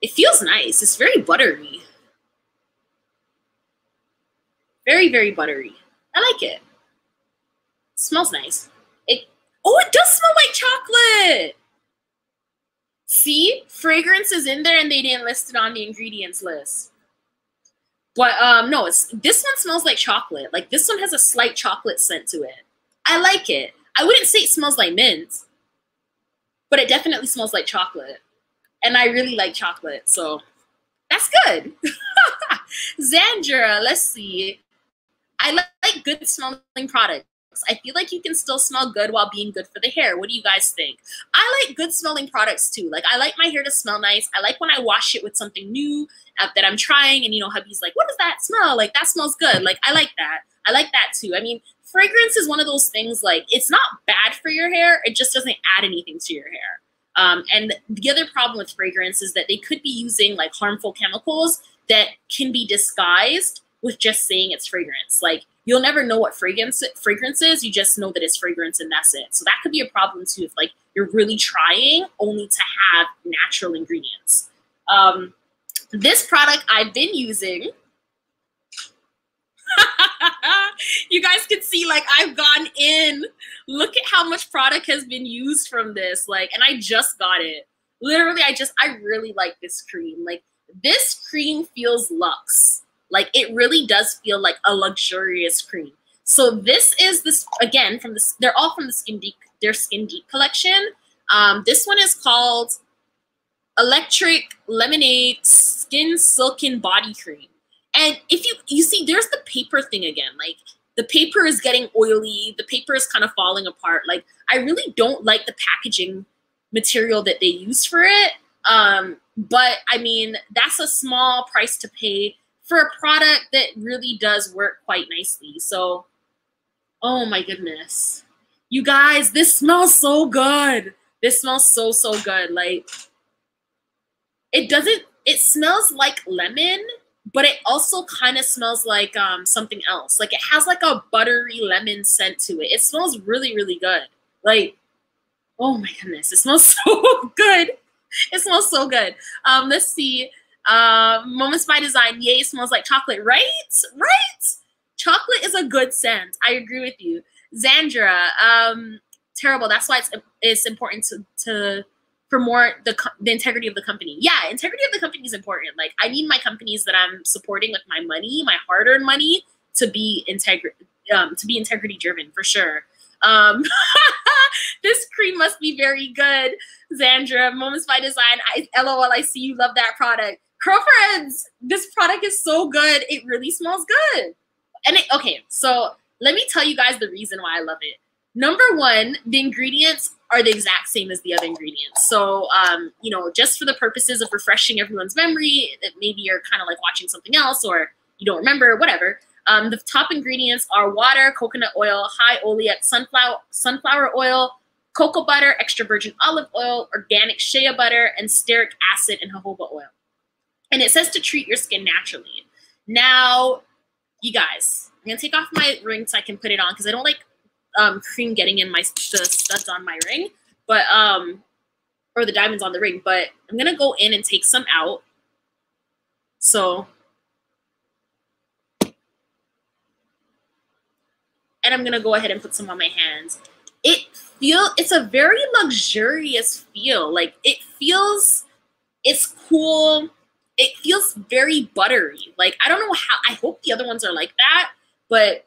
It feels nice. It's very buttery. Very, very buttery. I like it. It smells nice. It oh, it does smell like chocolate. See, fragrance is in there and they didn't list it on the ingredients list. But um, no, it's, this one smells like chocolate. Like this one has a slight chocolate scent to it. I like it. I wouldn't say it smells like mint, but it definitely smells like chocolate. And I really like chocolate, so that's good. Zandra, let's see. I like, like good smelling products. I feel like you can still smell good while being good for the hair. What do you guys think? I like good smelling products too. Like I like my hair to smell nice. I like when I wash it with something new that I'm trying and you know, hubby's like, what does that smell? Like that smells good. Like I like that. I like that too. I mean, fragrance is one of those things like it's not bad for your hair. It just doesn't add anything to your hair. Um, and the other problem with fragrance is that they could be using like harmful chemicals that can be disguised with just saying it's fragrance. Like you'll never know what fragrance fragrance is. You just know that it's fragrance and that's it. So that could be a problem too if like you're really trying only to have natural ingredients. Um, this product I've been using. You guys can see like I've gone in. Look at how much product has been used from this. Like, and I just got it. Literally, I just, I really like this cream. Like this cream feels luxe. Like it really does feel like a luxurious cream. So this is this again from this. They're all from the Skin Deep, their Skin Deep collection. Um, this one is called Electric Lemonade Skin Silken Body Cream. And if you you see, there's the paper thing again. Like the paper is getting oily. The paper is kind of falling apart. Like I really don't like the packaging material that they use for it. Um, but I mean, that's a small price to pay for a product that really does work quite nicely. So, oh my goodness. You guys, this smells so good. This smells so, so good. Like, it doesn't, it smells like lemon, but it also kind of smells like um, something else. Like, it has like a buttery lemon scent to it. It smells really, really good. Like, oh my goodness. It smells so good. It smells so good. Um, let's see. Uh, Moments by Design, yay, smells like chocolate, right? Right? Chocolate is a good scent. I agree with you. Zandra, um, terrible. That's why it's, it's important to, to promote the, the integrity of the company. Yeah, integrity of the company is important. Like, I need my companies that I'm supporting with my money, my hard-earned money, to be, integri um, to be integrity-driven, for sure. Um, this cream must be very good, Zandra. Moments by Design, I, LOL, I see you love that product. Girlfriends, this product is so good. It really smells good. And it, okay, so let me tell you guys the reason why I love it. Number one, the ingredients are the exact same as the other ingredients. So, um, you know, just for the purposes of refreshing everyone's memory, that maybe you're kind of like watching something else or you don't remember, whatever. Um, the top ingredients are water, coconut oil, high oleic sunflower, sunflower oil, cocoa butter, extra virgin olive oil, organic shea butter, and stearic acid and jojoba oil. And it says to treat your skin naturally. Now, you guys, I'm going to take off my ring so I can put it on because I don't like um, cream getting in my the studs on my ring, but um, or the diamonds on the ring. But I'm going to go in and take some out. So... and I'm gonna go ahead and put some on my hands. It feel, it's a very luxurious feel. Like it feels, it's cool. It feels very buttery. Like I don't know how, I hope the other ones are like that, but,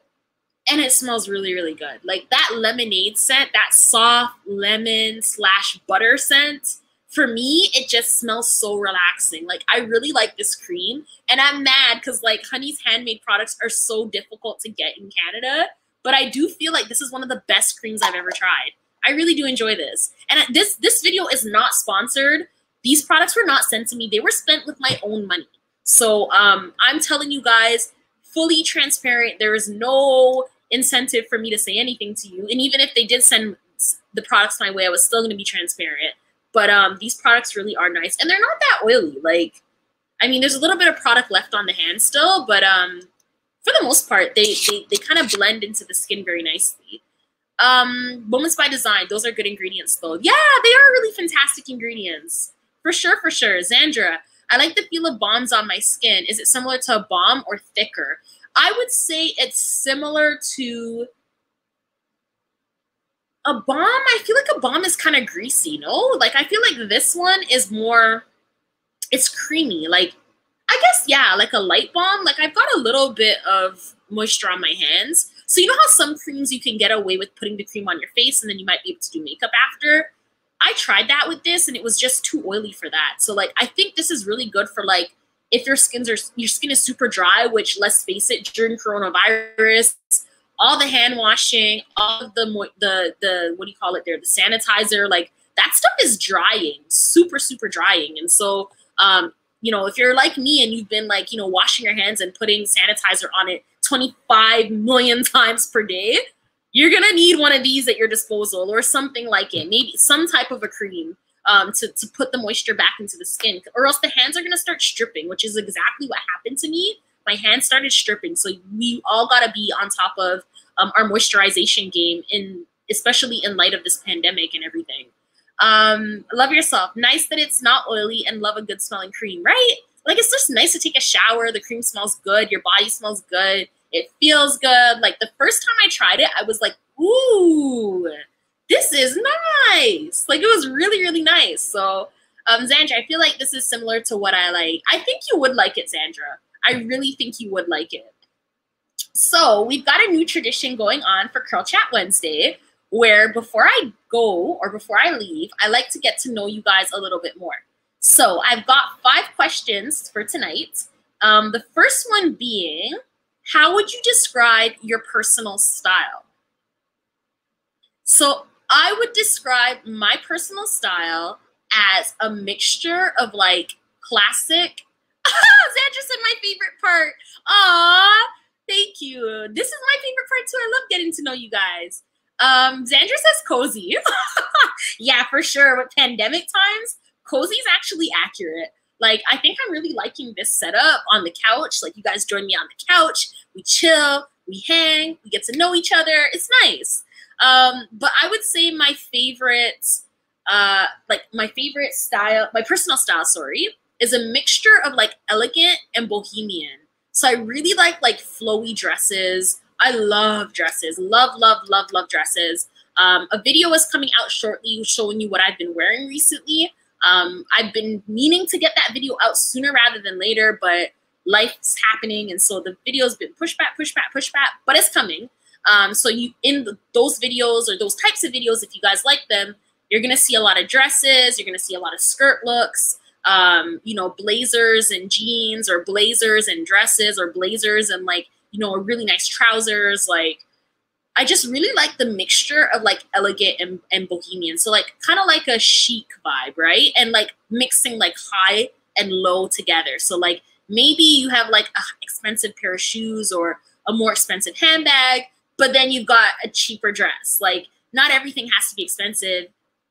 and it smells really, really good. Like that lemonade scent, that soft lemon slash butter scent, for me, it just smells so relaxing. Like I really like this cream and I'm mad because like Honey's Handmade products are so difficult to get in Canada. But I do feel like this is one of the best creams I've ever tried. I really do enjoy this. And this this video is not sponsored. These products were not sent to me. They were spent with my own money. So um, I'm telling you guys, fully transparent. There is no incentive for me to say anything to you. And even if they did send the products my way, I was still going to be transparent. But um, these products really are nice. And they're not that oily. Like, I mean, there's a little bit of product left on the hand still, but... Um, for the most part, they they, they kind of blend into the skin very nicely. Um, Moments by Design, those are good ingredients though. Yeah, they are really fantastic ingredients. For sure, for sure. Zandra, I like the feel of balms on my skin. Is it similar to a balm or thicker? I would say it's similar to a balm. I feel like a balm is kind of greasy, no? Like, I feel like this one is more, it's creamy. Like, I guess, yeah, like a light balm. Like, I've got a little bit of moisture on my hands. So you know how some creams you can get away with putting the cream on your face and then you might be able to do makeup after? I tried that with this and it was just too oily for that. So like, I think this is really good for like, if your skins are, your skin is super dry, which let's face it, during coronavirus, all the hand washing, all of the, mo the, the, what do you call it there? The sanitizer, like that stuff is drying, super, super drying. And so, um, you know, if you're like me and you've been like, you know, washing your hands and putting sanitizer on it twenty-five million times per day, you're gonna need one of these at your disposal or something like it. Maybe some type of a cream um, to, to put the moisture back into the skin, or else the hands are gonna start stripping, which is exactly what happened to me. My hands started stripping. So we all gotta be on top of um, our moisturization game, in, especially in light of this pandemic and everything. Um, love yourself. Nice that it's not oily, and love a good smelling cream, right? Like, it's just nice to take a shower. The cream smells good. Your body smells good. It feels good. Like, the first time I tried it, I was like, ooh, this is nice. Like, it was really, really nice. So, um, Zandra, I feel like this is similar to what I like. I think you would like it, Zandra. I really think you would like it. So, we've got a new tradition going on for Curl Chat Wednesday, where before I go or before I leave, I like to get to know you guys a little bit more. So, I've got five questions for tonight. Um, the first one being, how would you describe your personal style? So I would describe my personal style as a mixture of like classic. Sandra said my favorite part. Aw, thank you. This is my favorite part too. I love getting to know you guys. Um, Sandra says cozy. Yeah, for sure. With pandemic times, cozy is actually accurate. Like, I think I'm really liking this setup on the couch. Like, you guys join me on the couch. We chill. We hang. We get to know each other. It's nice. Um, but I would say my favorite, uh, like, my favorite style, my personal style, sorry, is a mixture of, like, elegant and bohemian. So I really like, like, flowy dresses. I love dresses. Love, love, love, love dresses. Um, a video is coming out shortly showing you what I've been wearing recently. Um, I've been meaning to get that video out sooner rather than later, but life's happening. And so the video's been pushed back, pushed back, pushed back, but it's coming. Um, so you in the, those videos or those types of videos, if you guys like them, you're going to see a lot of dresses. You're going to see a lot of skirt looks, um, you know, blazers and jeans, or blazers and dresses, or blazers and like, you know, really nice trousers. Like, I just really like the mixture of like elegant and, and bohemian. So like kind of like a chic vibe, right? And like mixing like high and low together. So like maybe you have like an expensive pair of shoes or a more expensive handbag, but then you've got a cheaper dress. Like, not everything has to be expensive.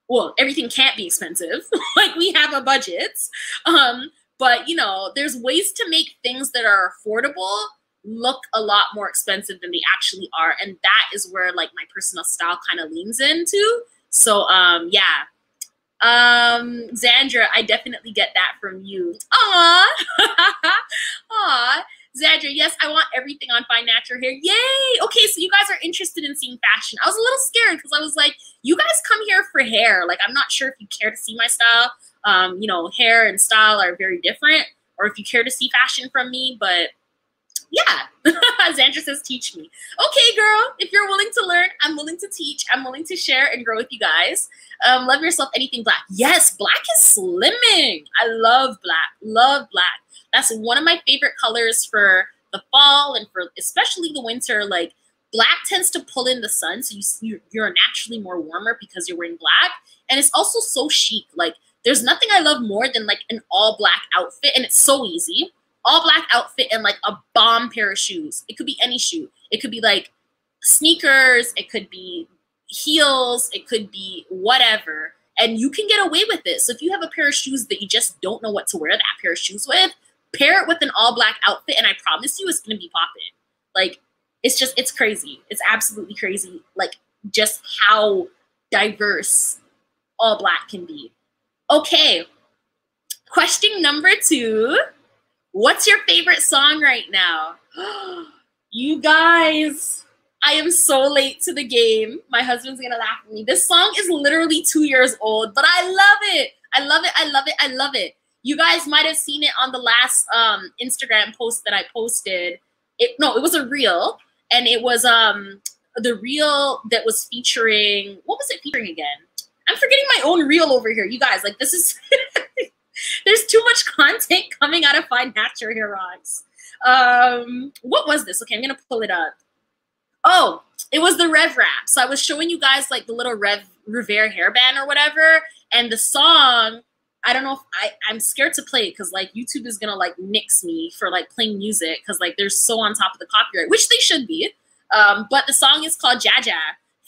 Well, everything can't be expensive. Like, we have a budget. Um, but you know, there's ways to make things that are affordable look a lot more expensive than they actually are, and that is where like my personal style kind of leans into. So um yeah, um Zandra, I definitely get that from you. Aww. Aww, Zandra, yes, I want everything on Fine Natural Hair. Yay. Okay, so you guys are interested in seeing fashion. I was a little scared because I was like, you guys come here for hair, like I'm not sure if you care to see my style. Um you know, hair and style are very different, or if you care to see fashion from me. But yeah, Zandra says, teach me. Okay, girl, if you're willing to learn, I'm willing to teach. I'm willing to share and grow with you guys. Um, love yourself, anything black. Yes, black is slimming. I love black, love black. That's one of my favorite colors for the fall and for especially the winter. Like, black tends to pull in the sun, so you, you're naturally more warmer because you're wearing black. And it's also so chic. Like, there's nothing I love more than like an all black outfit, and it's so easy. All black outfit and like a bomb pair of shoes. It could be any shoe. It could be like sneakers. It could be heels. It could be whatever. And you can get away with it. So if you have a pair of shoes that you just don't know what to wear that pair of shoes with, pair it with an all black outfit. And I promise you, it's going to be popping. Like, it's just, it's crazy. It's absolutely crazy. Like, just how diverse all black can be. Okay. Question number two. What's your favorite song right now? You guys, I am so late to the game. My husband's gonna laugh at me. This song is literally two years old, but I love it. I love it, I love it, I love it. You guys might have seen it on the last um, Instagram post that I posted. It, no, it was a reel, and it was um, the reel that was featuring, what was it featuring again? I'm forgetting my own reel over here, you guys. Like, this is, there's too much content coming out of Fine Natural Hair Rocks. Um, what was this? Okay, I'm gonna pull it up. Oh, it was the Rev Wrap. So I was showing you guys like the little Rev RevAir hairband or whatever, and the song, I don't know if I, I'm scared to play it because like YouTube is gonna like nix me for like playing music because like they're so on top of the copyright, which they should be. Um, but the song is called Djadja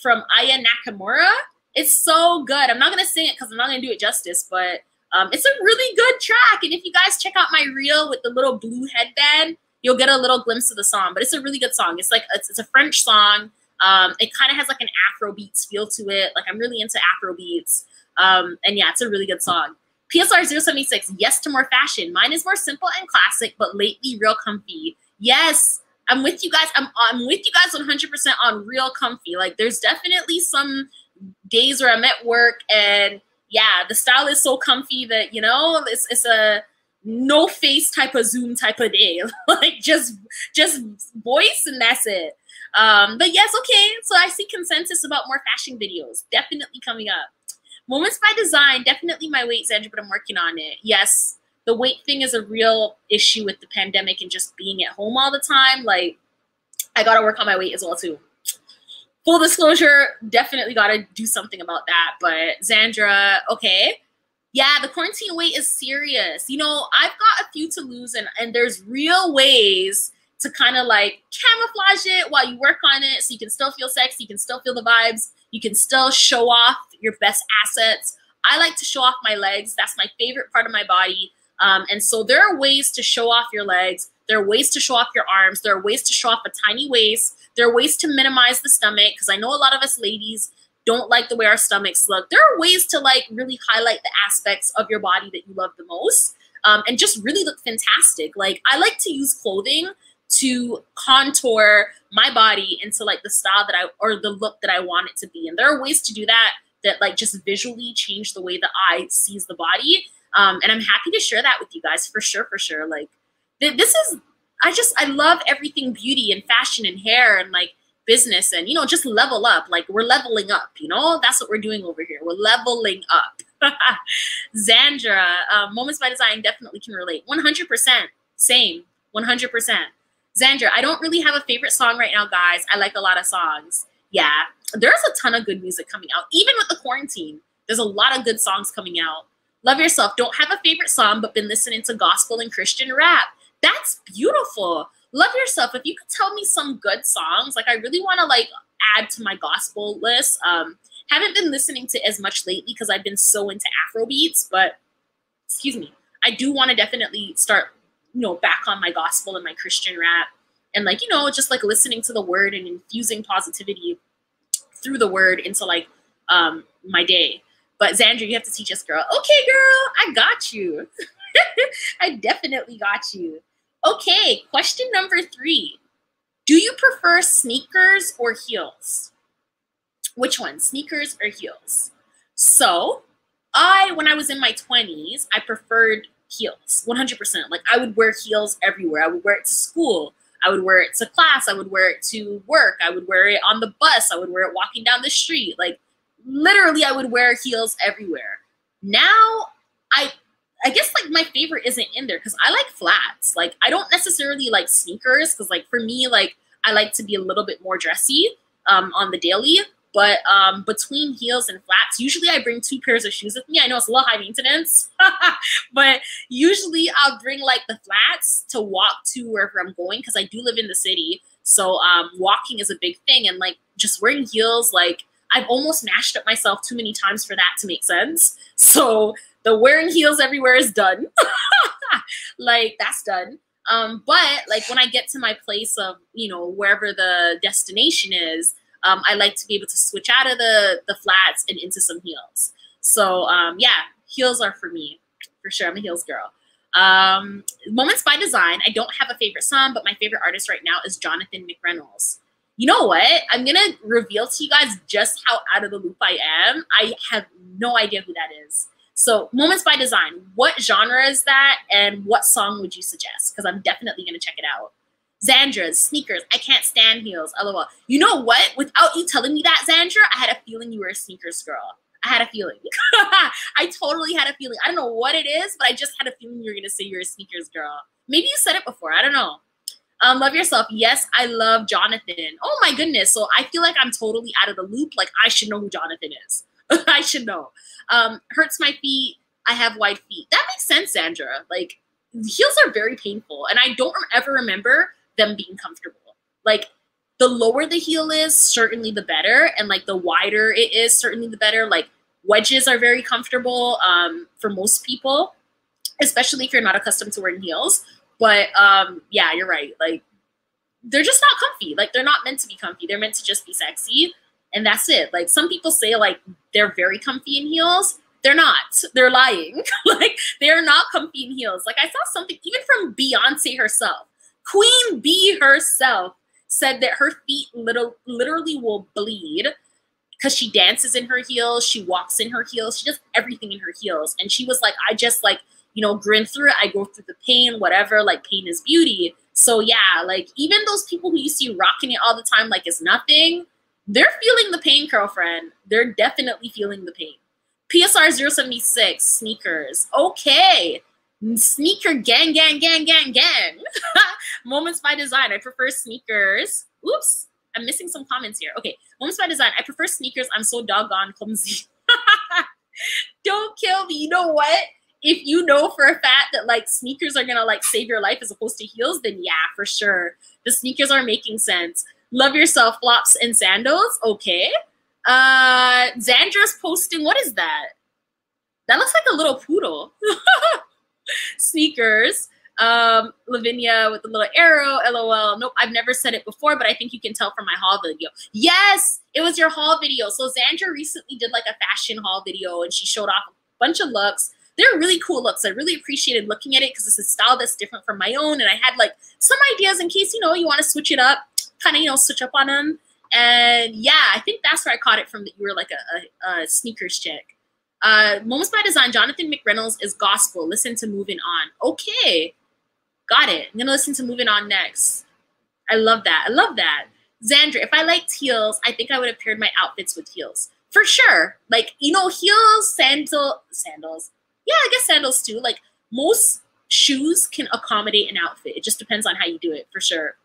from Aya Nakamura. It's so good. I'm not gonna sing it because I'm not gonna do it justice, but um, it's a really good track. And if you guys check out my reel with the little blue headband, you'll get a little glimpse of the song, but it's a really good song. It's like, it's, it's a French song. Um, it kind of has like an Afrobeats feel to it. Like I'm really into Afrobeats. Um, and yeah, it's a really good song. P S R zero seven six, yes to more fashion. Mine is more simple and classic, but lately real comfy. Yes, I'm with you guys. I'm, I'm with you guys one hundred percent on real comfy. Like there's definitely some days where I'm at work and yeah, the style is so comfy that, you know, it's, it's a, no face type of Zoom type of day. Like just just voice and that's it. Um, but yes, okay. So I see consensus about more fashion videos. Definitely coming up. Moments by Design, definitely my weight, Zandra, but I'm working on it. Yes, the weight thing is a real issue with the pandemic and just being at home all the time. Like I gotta work on my weight as well too. Full disclosure, definitely gotta do something about that. But Zandra, okay. Yeah, the quarantine weight is serious. You know, I've got a few to lose, and, and there's real ways to kind of like camouflage it while you work on it so you can still feel sexy, you can still feel the vibes, you can still show off your best assets. I like to show off my legs. That's my favorite part of my body. Um, and so there are ways to show off your legs. There are ways to show off your arms. There are ways to show off a tiny waist. There are ways to minimize the stomach because I know a lot of us ladies don't like the way our stomachs look. There are ways to like really highlight the aspects of your body that you love the most um, and just really look fantastic. Like I like to use clothing to contour my body into like the style that I, or the look that I want it to be. And there are ways to do that that like just visually change the way the eye sees the body. Um, and I'm happy to share that with you guys for sure, for sure. Like th this is, I just, I love everything beauty and fashion and hair and like, business and, you know, just level up. Like we're leveling up, you know, that's what we're doing over here. We're leveling up. Zandra, uh, Moments by Design definitely can relate. one hundred percent, same, one hundred percent. Zandra, I don't really have a favorite song right now, guys. I like a lot of songs. Yeah, there's a ton of good music coming out. Even with the quarantine, there's a lot of good songs coming out. Love Yourself, don't have a favorite song, but been listening to gospel and Christian rap. That's beautiful. Love Yourself, if you could tell me some good songs, like I really want to like add to my gospel list. Um, haven't been listening to as much lately because I've been so into Afrobeats, but excuse me, I do want to definitely start, you know, back on my gospel and my Christian rap and like, you know, just like listening to the word and infusing positivity through the word into like um, my day. But Zandra, you have to teach us, girl. Okay, girl, I got you. I definitely got you. Okay, question number three. Do you prefer sneakers or heels? Which one, sneakers or heels? So I, when I was in my twenties, I preferred heels, one hundred percent. Like I would wear heels everywhere. I would wear it to school. I would wear it to class. I would wear it to work. I would wear it on the bus. I would wear it walking down the street. Like literally I would wear heels everywhere. Now I... I guess like my favorite isn't in there because I like flats. Like I don't necessarily like sneakers because like for me, like I like to be a little bit more dressy um, on the daily, but um, between heels and flats, usually I bring two pairs of shoes with me. I know it's a little high maintenance, but usually I'll bring like the flats to walk to wherever I'm going because I do live in the city. So um, walking is a big thing and like just wearing heels, like I've almost mashed up myself too many times for that to make sense. So the wearing heels everywhere is done. Like that's done. Um, but like when I get to my place of, you know, wherever the destination is, um, I like to be able to switch out of the, the flats and into some heels. So um, yeah, heels are for me, for sure. I'm a heels girl. Um, Moments by Design. I don't have a favorite song, but my favorite artist right now is Jonathan McReynolds. You know what? I'm going to reveal to you guys just how out of the loop I am. I have no idea who that is. So Moments by Design, what genre is that and what song would you suggest? Because I'm definitely going to check it out. Zandra's, sneakers, I can't stand heels, lol. You know what? Without you telling me that, Zandra, I had a feeling you were a sneakers girl. I had a feeling. I totally had a feeling. I don't know what it is, but I just had a feeling you were going to say you're a sneakers girl. Maybe you said it before. I don't know. Um, love yourself. Yes, I love Jonathan. Oh, my goodness. So I feel like I'm totally out of the loop. Like, I should know who Jonathan is. I should know. Um, hurts my feet. I have wide feet. That makes sense, Zandra. Like, heels are very painful. And I don't ever remember them being comfortable. Like, the lower the heel is, certainly the better. And, like, the wider it is, certainly the better. Like, wedges are very comfortable um, for most people, especially if you're not accustomed to wearing heels. But, um, yeah, you're right. Like, they're just not comfy. Like, they're not meant to be comfy. They're meant to just be sexy. And that's it. Like, some people say, like, they're very comfy in heels. They're not. They're lying. Like, they're not comfy in heels. Like, I saw something, even from Beyonce herself. Queen Bee herself said that her feet little, literally will bleed because she dances in her heels, she walks in her heels, she does everything in her heels. And she was like, I just like, you know, grin through it, I go through the pain, whatever, like pain is beauty. So yeah, like even those people who you see rocking it all the time like it's nothing, they're feeling the pain, girlfriend. They're definitely feeling the pain. P S R zero seventy-six, sneakers, okay. Sneaker gang, gang, gang, gang, gang. Moments by Design. I prefer sneakers. Oops. I'm missing some comments here. Okay. Moments by Design. I prefer sneakers. I'm so doggone clumsy. Don't kill me. You know what? If you know for a fact that like sneakers are going to like save your life as opposed to heels, then yeah, for sure. The sneakers are making sense. Love yourself. Flops and sandals. Okay. Uh, Zandra's posting. What is that? That looks like a little poodle. Sneakers. Um, Lavinia with the little arrow, lol. Nope, I've never said it before, but I think you can tell from my haul video. Yes, it was your haul video. So Zandra recently did like a fashion haul video and she showed off a bunch of looks. They're really cool looks. I really appreciated looking at it because it's a style that's different from my own. And I had like some ideas in case, you know, you want to switch it up, kind of, you know, switch up on them. And yeah, I think that's where I caught it from that you were like a, a, a sneakers chick. Uh, Moments by Design, Jonathan McReynolds is gospel. Listen to Moving On. Okay. Got it. I'm going to listen to Moving On next. I love that. I love that. Zandra, if I liked heels, I think I would have paired my outfits with heels. For sure. Like, you know, heels, sandal, sandals. Yeah, I guess sandals too. Like, most shoes can accommodate an outfit. It just depends on how you do it, for sure.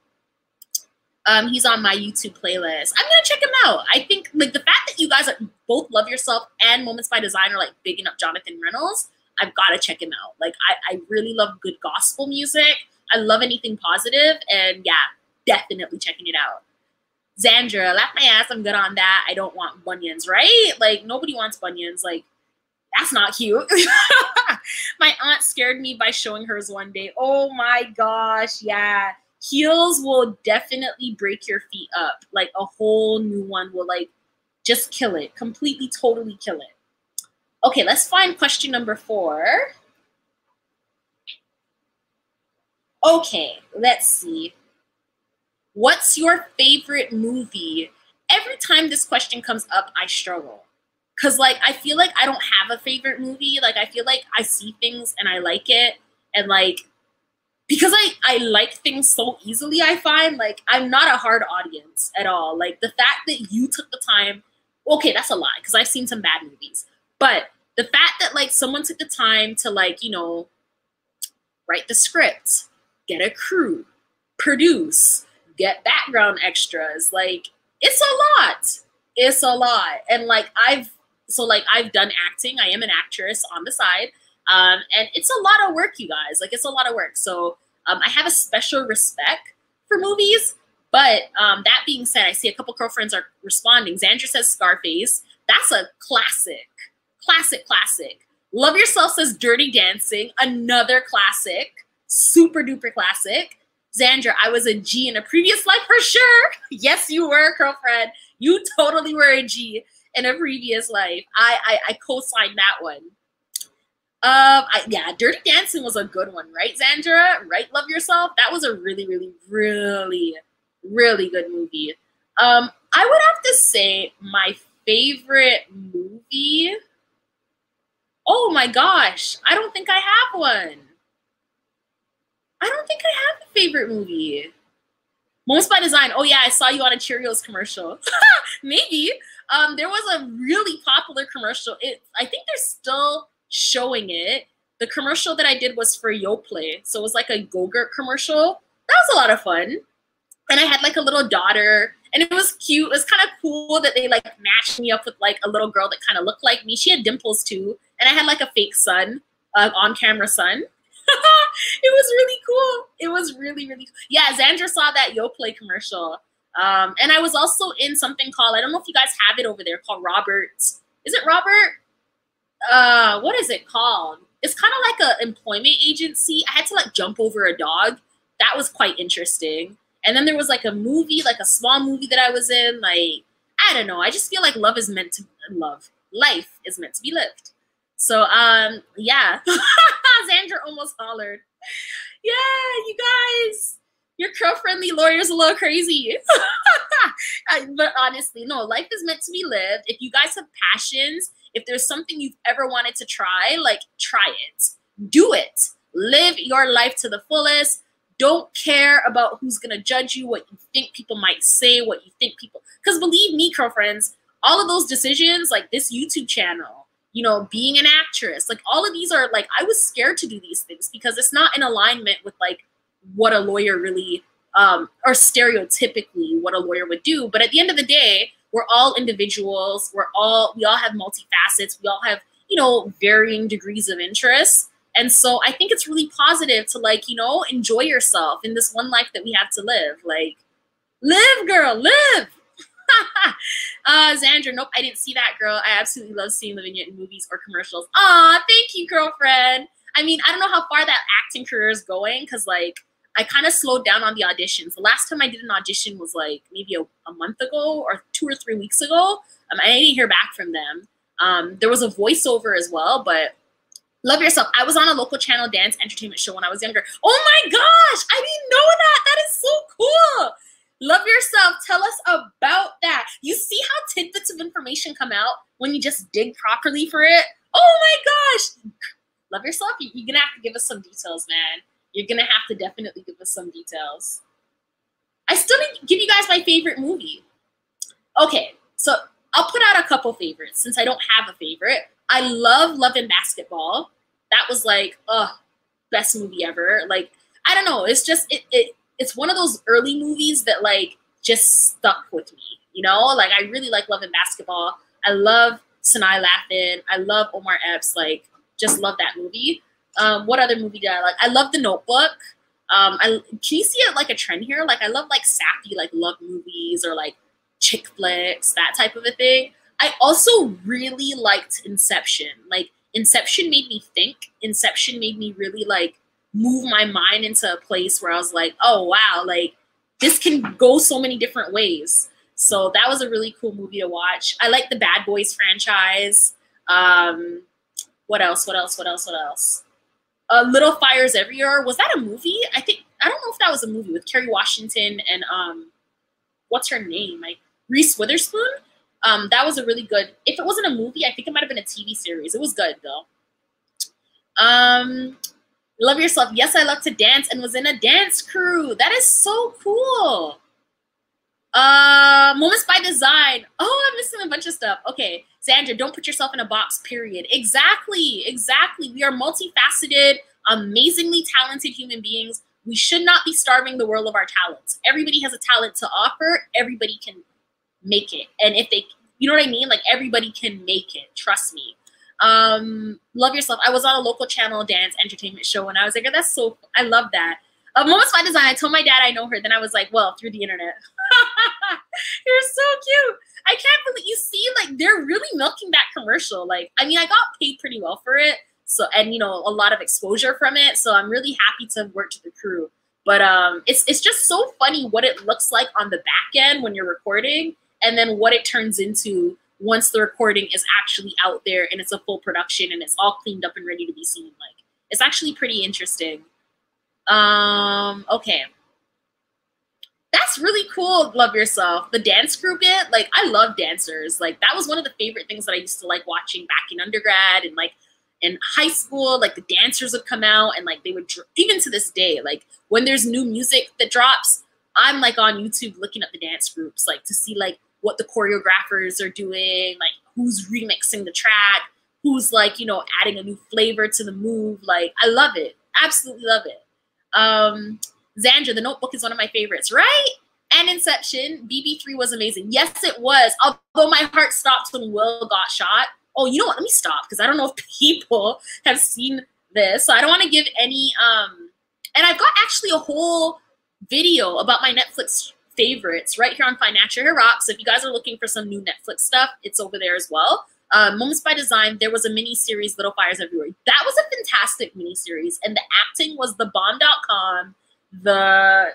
Um, he's on my YouTube playlist. I'm going to check him out. I think like the fact that you guys are, both Love Yourself and Moments by Design are like bigging up Jonathan Reynolds, I've got to check him out. Like I, I really love good gospel music. I love anything positive and yeah, definitely checking it out. Zandra, laugh my ass. I'm good on that. I don't want bunions, right? Like nobody wants bunions. Like that's not cute. My aunt scared me by showing hers one day. Oh my gosh. Yeah. Heels will definitely break your feet up. Like a whole new one will like just kill it. Completely, totally kill it. Okay, let's find question number four. Okay, let's see. What's your favorite movie? Every time this question comes up, I struggle. Cause like, I feel like I don't have a favorite movie. Like I feel like I see things and I like it. And like, because I, I like things so easily, I find, like, I'm not a hard audience at all. Like, the fact that you took the time, okay, that's a lie, because I've seen some bad movies. But the fact that, like, someone took the time to, like, you know, write the script, get a crew, produce, get background extras, like, it's a lot. It's a lot. And, like, I've, so, like, I've done acting. I am an actress on the side. Um, and it's a lot of work, you guys. Like, it's a lot of work. So um, I have a special respect for movies. But um, that being said, I see a couple girlfriends are responding. Zandra says Scarface. That's a classic. Classic, classic. Love Yourself says Dirty Dancing. Another classic. Super duper classic. Zandra, I was a G in a previous life for sure. Yes, you were, girlfriend. You totally were a G in a previous life. I, I, I co-signed that one. Um, I, yeah, Dirty Dancing was a good one, right, Zandra? Right, Love Yourself? That was a really, really, really, really good movie. Um, I would have to say my favorite movie... Oh my gosh, I don't think I have one. I don't think I have a favorite movie. Moments by Design. Oh yeah, I saw you on a Cheerios commercial. Maybe. Um, there was a really popular commercial. It, I think they're still showing it. The commercial that I did was for Yoplait. So it was like a Go-Gurt commercial. That was a lot of fun. And I had like a little daughter. And it was cute. It was kind of cool that they like matched me up with like a little girl that kind of looked like me. She had dimples too. And I had like a fake son, uh, on-camera son. It was really cool. It was really, really cool. Yeah, Zandra saw that Yoplait commercial. Um, and I was also in something called, I don't know if you guys have it over there, called Robert's. Is it Robert? Uh, what is it called? It's kind of like an employment agency. I had to like jump over a dog. That was quite interesting. And then there was like a movie, like a small movie that I was in. Like, I don't know. I just feel like love is meant to love. Life is meant to be lived. So, um, yeah. Zandra almost hollered. Yeah, you guys, your curl-friendly lawyer's a little crazy. I, but honestly, no, life is meant to be lived. If you guys have passions, if there's something you've ever wanted to try, like, try it. Do it. Live your life to the fullest. Don't care about who's going to judge you, what you think people might say, what you think people... Because believe me, girlfriends, all of those decisions, like this YouTube channel, you know, being an actress, like all of these are like, I was scared to do these things because it's not in alignment with like what a lawyer really, um, or stereotypically what a lawyer would do. But at the end of the day, we're all individuals. We're all, we all have multifacets. We all have, you know, varying degrees of interest. And so I think it's really positive to like, you know, enjoy yourself in this one life that we have to live. Like, live, girl, live. uh, Zandra, nope, I didn't see that, girl. I absolutely love seeing Lavinia in movies or commercials. Aw, thank you, girlfriend. I mean, I don't know how far that acting career is going because, like, I kind of slowed down on the auditions. The last time I did an audition was, like, maybe a, a month ago or two or three weeks ago. Um, I didn't hear back from them. Um, there was a voiceover as well, but Love Yourself. I was on a local channel dance entertainment show when I was younger. Oh, my gosh. I didn't know that. That is so cool. Love Yourself. Tell us about that. You see how tidbits of information come out when you just dig properly for it? Oh my gosh. Love Yourself. You're going to have to give us some details, man. You're going to have to definitely give us some details. I still didn't give you guys my favorite movie. Okay. So I'll put out a couple favorites since I don't have a favorite. I love Love and Basketball. That was like, ugh, best movie ever. Like, I don't know. It's just, it, it, it's one of those early movies that like just stuck with me, you know? Like I really like Love and Basketball. I love Sanaa Lathan. I love Omar Epps. Like just love that movie. Um, what other movie did I like? I love The Notebook. Um, I, can you see it like a trend here? Like I love like sappy, like love movies or like chick flicks, that type of a thing. I also really liked Inception. Like Inception made me think. Inception made me really like move my mind into a place where I was like, oh, wow, like this can go so many different ways. So that was a really cool movie to watch. I like the Bad Boys franchise. Um, what else? What else? What else? What else? Uh, Little Fires Everywhere. Was that a movie? I think, I don't know if that was a movie with Kerry Washington and um, what's her name? Like Reese Witherspoon. Um, that was a really good, if it wasn't a movie, I think it might've been a T V series. It was good though. Um, Love Yourself. Yes, I love to dance and was in a dance crew. That is so cool. Uh, Moments by Design. Oh, I'm missing a bunch of stuff. Okay, Zandra, don't put yourself in a box, period. Exactly, exactly. We are multifaceted, amazingly talented human beings. We should not be starving the world of our talents. Everybody has a talent to offer. Everybody can make it. And if they, you know what I mean? Like everybody can make it, trust me. Um, Love Yourself. I was on a local channel dance entertainment show when I was like, that's so, I love that. Uh, Moments by Design, I told my dad I know her. Then I was like, well, through the internet. You're so cute. I can't believe, you see, like, they're really milking that commercial. Like, I mean, I got paid pretty well for it. So, and you know, a lot of exposure from it. So I'm really happy to have worked with the crew. But um, it's, it's just so funny what it looks like on the back end when you're recording and then what it turns into once the recording is actually out there and it's a full production and it's all cleaned up and ready to be seen. Like, it's actually pretty interesting. Um, okay. That's really cool, Love Yourself. The dance crew bit, like, I love dancers. Like, that was one of the favorite things that I used to like watching back in undergrad and, like, in high school. Like, the dancers would come out and, like, they would, even to this day, like, when there's new music that drops, I'm, like, on YouTube looking up the dance groups, like, to see, like, what the choreographers are doing, like, who's remixing the track, who's, like, you know, adding a new flavor to the move. Like, I love it. Absolutely love it. Um... Xandra, The Notebook is one of my favorites, right? And Inception. B B three was amazing. Yes, it was. Although my heart stopped when Will got shot. Oh, you know what? Let me stop because I don't know if people have seen this. So I don't want to give any... Um, and I've got actually a whole video about my Netflix favorites right here on Fine Natural Hair Rocks. So if you guys are looking for some new Netflix stuff, it's over there as well. Uh, Moments by Design, there was a mini-series, Little Fires Everywhere. That was a fantastic mini-series. And the acting was the bomb dot com. The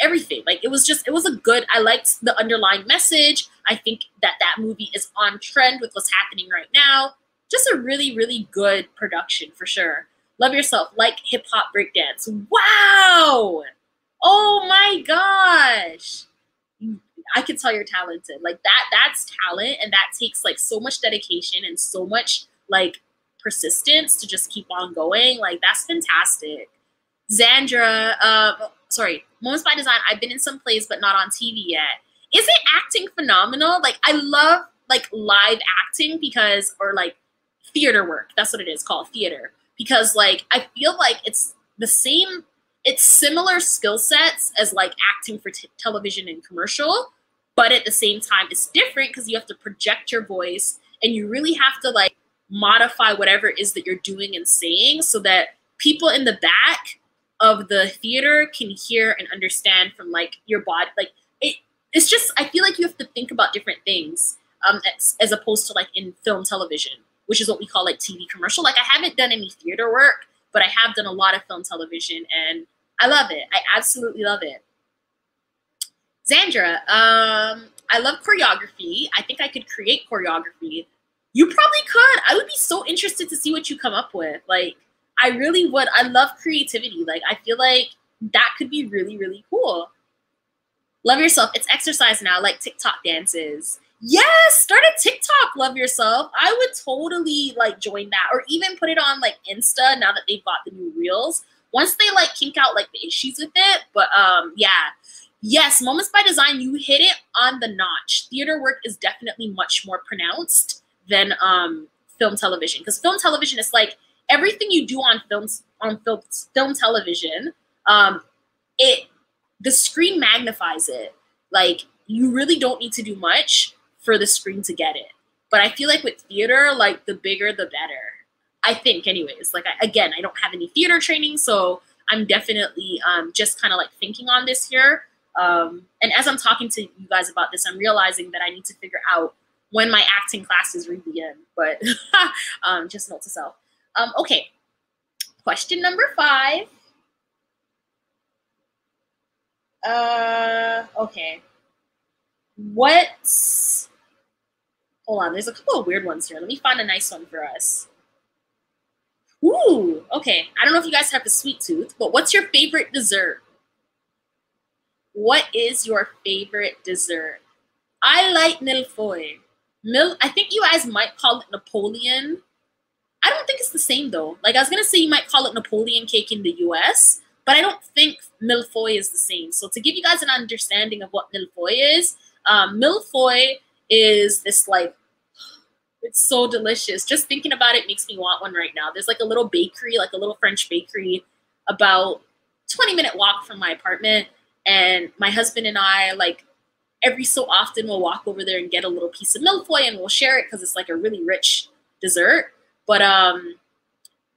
everything, like, it was just, it was a good, I liked the underlying message. I think that that movie is on trend with what's happening right now. Just a really, really good production for sure. Love Yourself, like hip hop breakdance. Wow. Oh my gosh. I can tell you're talented. Like, that, that's talent. And that takes, like, so much dedication and so much, like, persistence to just keep on going. Like, that's fantastic. Xandra, uh, sorry, Moments by Design, I've been in some plays, but not on T V yet. Isn't acting phenomenal? Like, I love, like, live acting because, or, like, theater work. That's what it is called, theater. Because, like, I feel like it's the same, it's similar skill sets as, like, acting for t television and commercial, but at the same time, it's different because you have to project your voice and you really have to, like, modify whatever it is that you're doing and saying so that people in the back of the theater can hear and understand from, like, your body. Like, it, it's just, I feel like you have to think about different things um, as, as opposed to, like, in film television, which is what we call, like, T V commercial. Like, I haven't done any theater work, but I have done a lot of film television, and I love it. I absolutely love it. Xandra, um, I love choreography. I think I could create choreography. You probably could. I would be so interested to see what you come up with. Like, I really would. I love creativity. Like, I feel like that could be really, really cool. Love Yourself. It's exercise now, like TikTok dances. Yes, start a TikTok, Love Yourself. I would totally, like, join that, or even put it on, like, Insta now that they've got the new reels. Once they, like, kink out, like, the issues with it. But um, yeah. Yes, Moments by Design, you hit it on the notch. Theater work is definitely much more pronounced than um film television, because film television is, like, everything you do on films, on film, film television, um, it the screen magnifies it. Like, you really don't need to do much for the screen to get it. But I feel like with theater, like, the bigger the better. I think, anyways. Like, I, again, I don't have any theater training, so I'm definitely um, just kind of, like, thinking on this here. Um, and as I'm talking to you guys about this, I'm realizing that I need to figure out when my acting classes re-begin. But um, just note to self. Um, okay, question number five. Uh, okay. What's, hold on, there's a couple of weird ones here. Let me find a nice one for us. Ooh, okay. I don't know if you guys have a sweet tooth, but what's your favorite dessert? What is your favorite dessert? I like milfoy. Mil I think you guys might call it Napoleon. I don't think it's the same, though. Like, I was going to say you might call it Napoleon cake in the U S, but I don't think milfoy is the same. So to give you guys an understanding of what milfoy is, um, milfoy is this, like, it's so delicious. Just thinking about it makes me want one right now. There's, like, a little bakery, like a little French bakery, about twenty minute walk from my apartment. And my husband and I, like, every so often we'll walk over there and get a little piece of milfoy and we'll share it because it's, like, a really rich dessert. But um,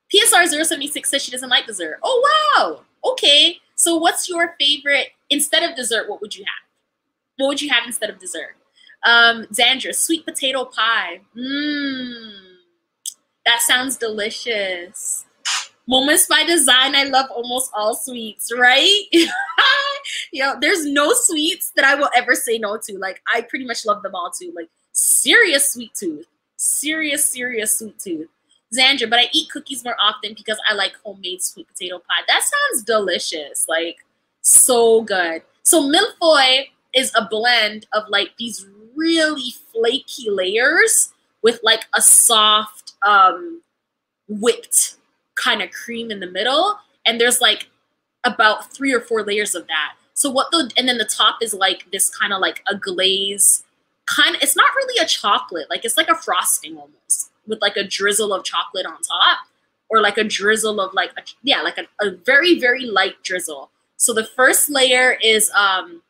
P S R zero seven six says she doesn't like dessert. Oh, wow. Okay. So what's your favorite? Instead of dessert, what would you have? What would you have instead of dessert? Um, Xandra, sweet potato pie. Mmm. That sounds delicious. Moments by Design, I love almost all sweets, right? You know, there's no sweets that I will ever say no to. Like, I pretty much love them all, too. Like, serious sweet tooth. Serious, serious sweet tooth. Xandra, but I eat cookies more often because I like homemade sweet potato pie. That sounds delicious. Like, so good. So milfoy is a blend of like these really flaky layers with like a soft um, whipped kind of cream in the middle. And there's like about three or four layers of that. So what the, and then the top is like this kind of like a glaze kind of, it's not really a chocolate. Like it's like a frosting almost, with like a drizzle of chocolate on top, or like a drizzle of like, a, yeah, like a, a very, very light drizzle. So the first layer is, um,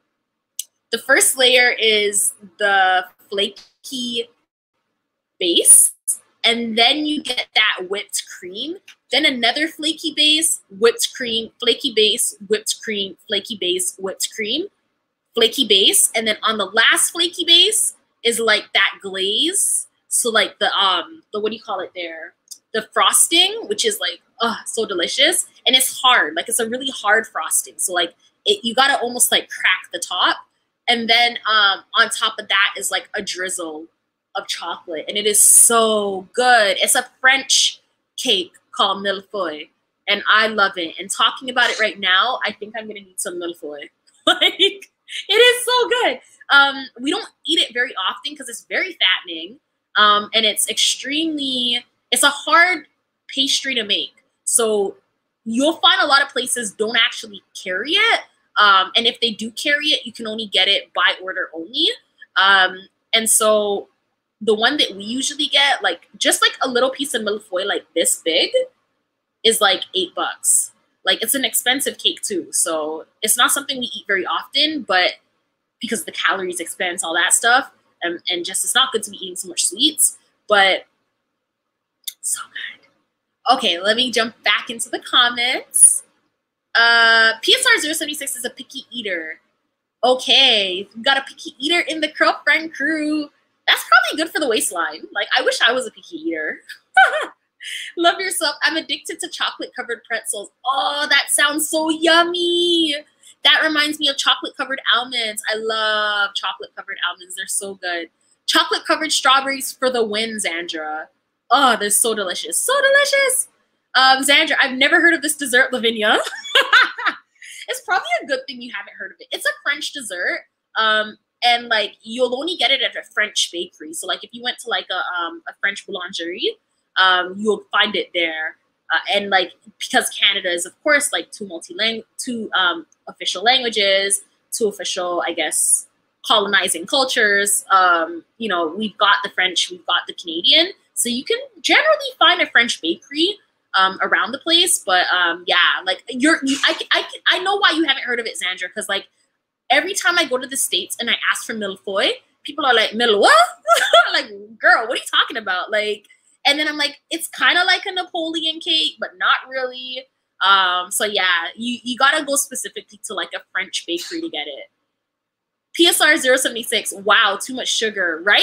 the first layer is the flaky base, and then you get that whipped cream. Then another flaky base, whipped cream, flaky base, whipped cream, flaky base, whipped cream, flaky base. And then on the last flaky base is like that glaze. So like the, um, the, what do you call it there? The frosting, which is like, oh, so delicious. And it's hard, like it's a really hard frosting. So like it, you gotta almost like crack the top. And then um, on top of that is like a drizzle of chocolate. And it is so good. It's a French cake called millefeuille, and I love it. And talking about it right now, I think I'm gonna need some millefeuille. Like, it is so good. Um, we don't eat it very often because it's very fattening. Um, and it's extremely, it's a hard pastry to make. So you'll find a lot of places don't actually carry it. Um, and if they do carry it, you can only get it by order only. Um, and so the one that we usually get, like just like a little piece of millefeuille like this big is like eight bucks. Like it's an expensive cake too. So it's not something we eat very often, but because the calories, expense, all that stuff. And, and just, it's not good to be eating so much sweets, but so good. Okay, let me jump back into the comments. Uh, P S R zero seven six is a picky eater. Okay, we've got a picky eater in the Curl Friend crew. That's probably good for the waistline. Like, I wish I was a picky eater. Love yourself. I'm addicted to chocolate-covered pretzels. Oh, that sounds so yummy. That reminds me of chocolate-covered almonds. I love chocolate-covered almonds. They're so good. Chocolate-covered strawberries for the win, Xandra. Oh, they're so delicious. So delicious. Um, Xandra, I've never heard of this dessert, Lavinia. It's probably a good thing you haven't heard of it. It's a French dessert. Um, and, like, you'll only get it at a French bakery. So, like, if you went to, like, a, um, a French boulangerie, um, you'll find it there. Uh, and, like, because Canada is, of course, like, two multi-language, two um, official languages, two official, I guess, colonizing cultures. Um, you know, we've got the French, we've got the Canadian. So you can generally find a French bakery um, around the place. But, um, yeah, like, you're, you, I, I, I know why you haven't heard of it, Xandra, because, like, every time I go to the States and I ask for millefeuille, people are like, mille what? Like, girl, what are you talking about? Like, and then I'm like, it's kind of like a Napoleon cake, but not really. Um, so yeah, you, you gotta go specifically to like a French bakery to get it. P S R zero seven six, wow, too much sugar, right?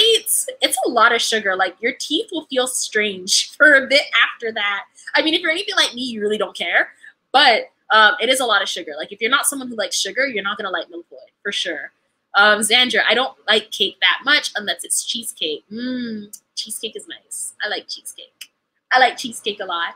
It's a lot of sugar. Like your teeth will feel strange for a bit after that. I mean, if you're anything like me, you really don't care, but um, it is a lot of sugar. Like if you're not someone who likes sugar, you're not gonna like millefeuille for sure. Um, Xandra, I don't like cake that much unless it's cheesecake. Mmm. Cheesecake is nice. I like cheesecake. I like cheesecake a lot.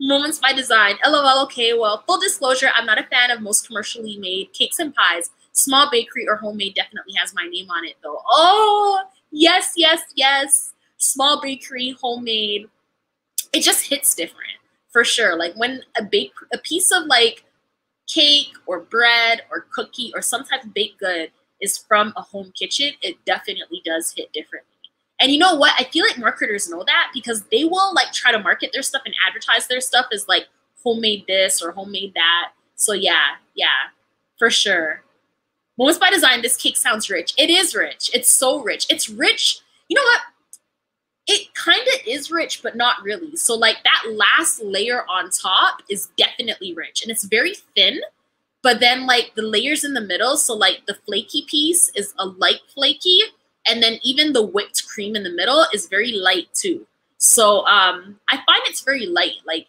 Moments by Design. LOL. Okay, well, full disclosure, I'm not a fan of most commercially made cakes and pies. Small bakery or homemade definitely has my name on it, though. Oh, yes, yes, yes. Small bakery, homemade. It just hits different, for sure. Like, when a bake, a piece of, like, cake or bread or cookie or some type of baked good is from a home kitchen, it definitely does hit differently. And you know what? I feel like marketers know that because they will like try to market their stuff and advertise their stuff as like homemade this or homemade that. So yeah, yeah, for sure. Moments by Design, this cake sounds rich. It is rich. It's so rich. It's rich. You know what? It kind of is rich, but not really. So like that last layer on top is definitely rich and it's very thin, but then like the layers in the middle. So like the flaky piece is a light flaky. And then even the whipped cream in the middle is very light too. So um, I find it's very light. Like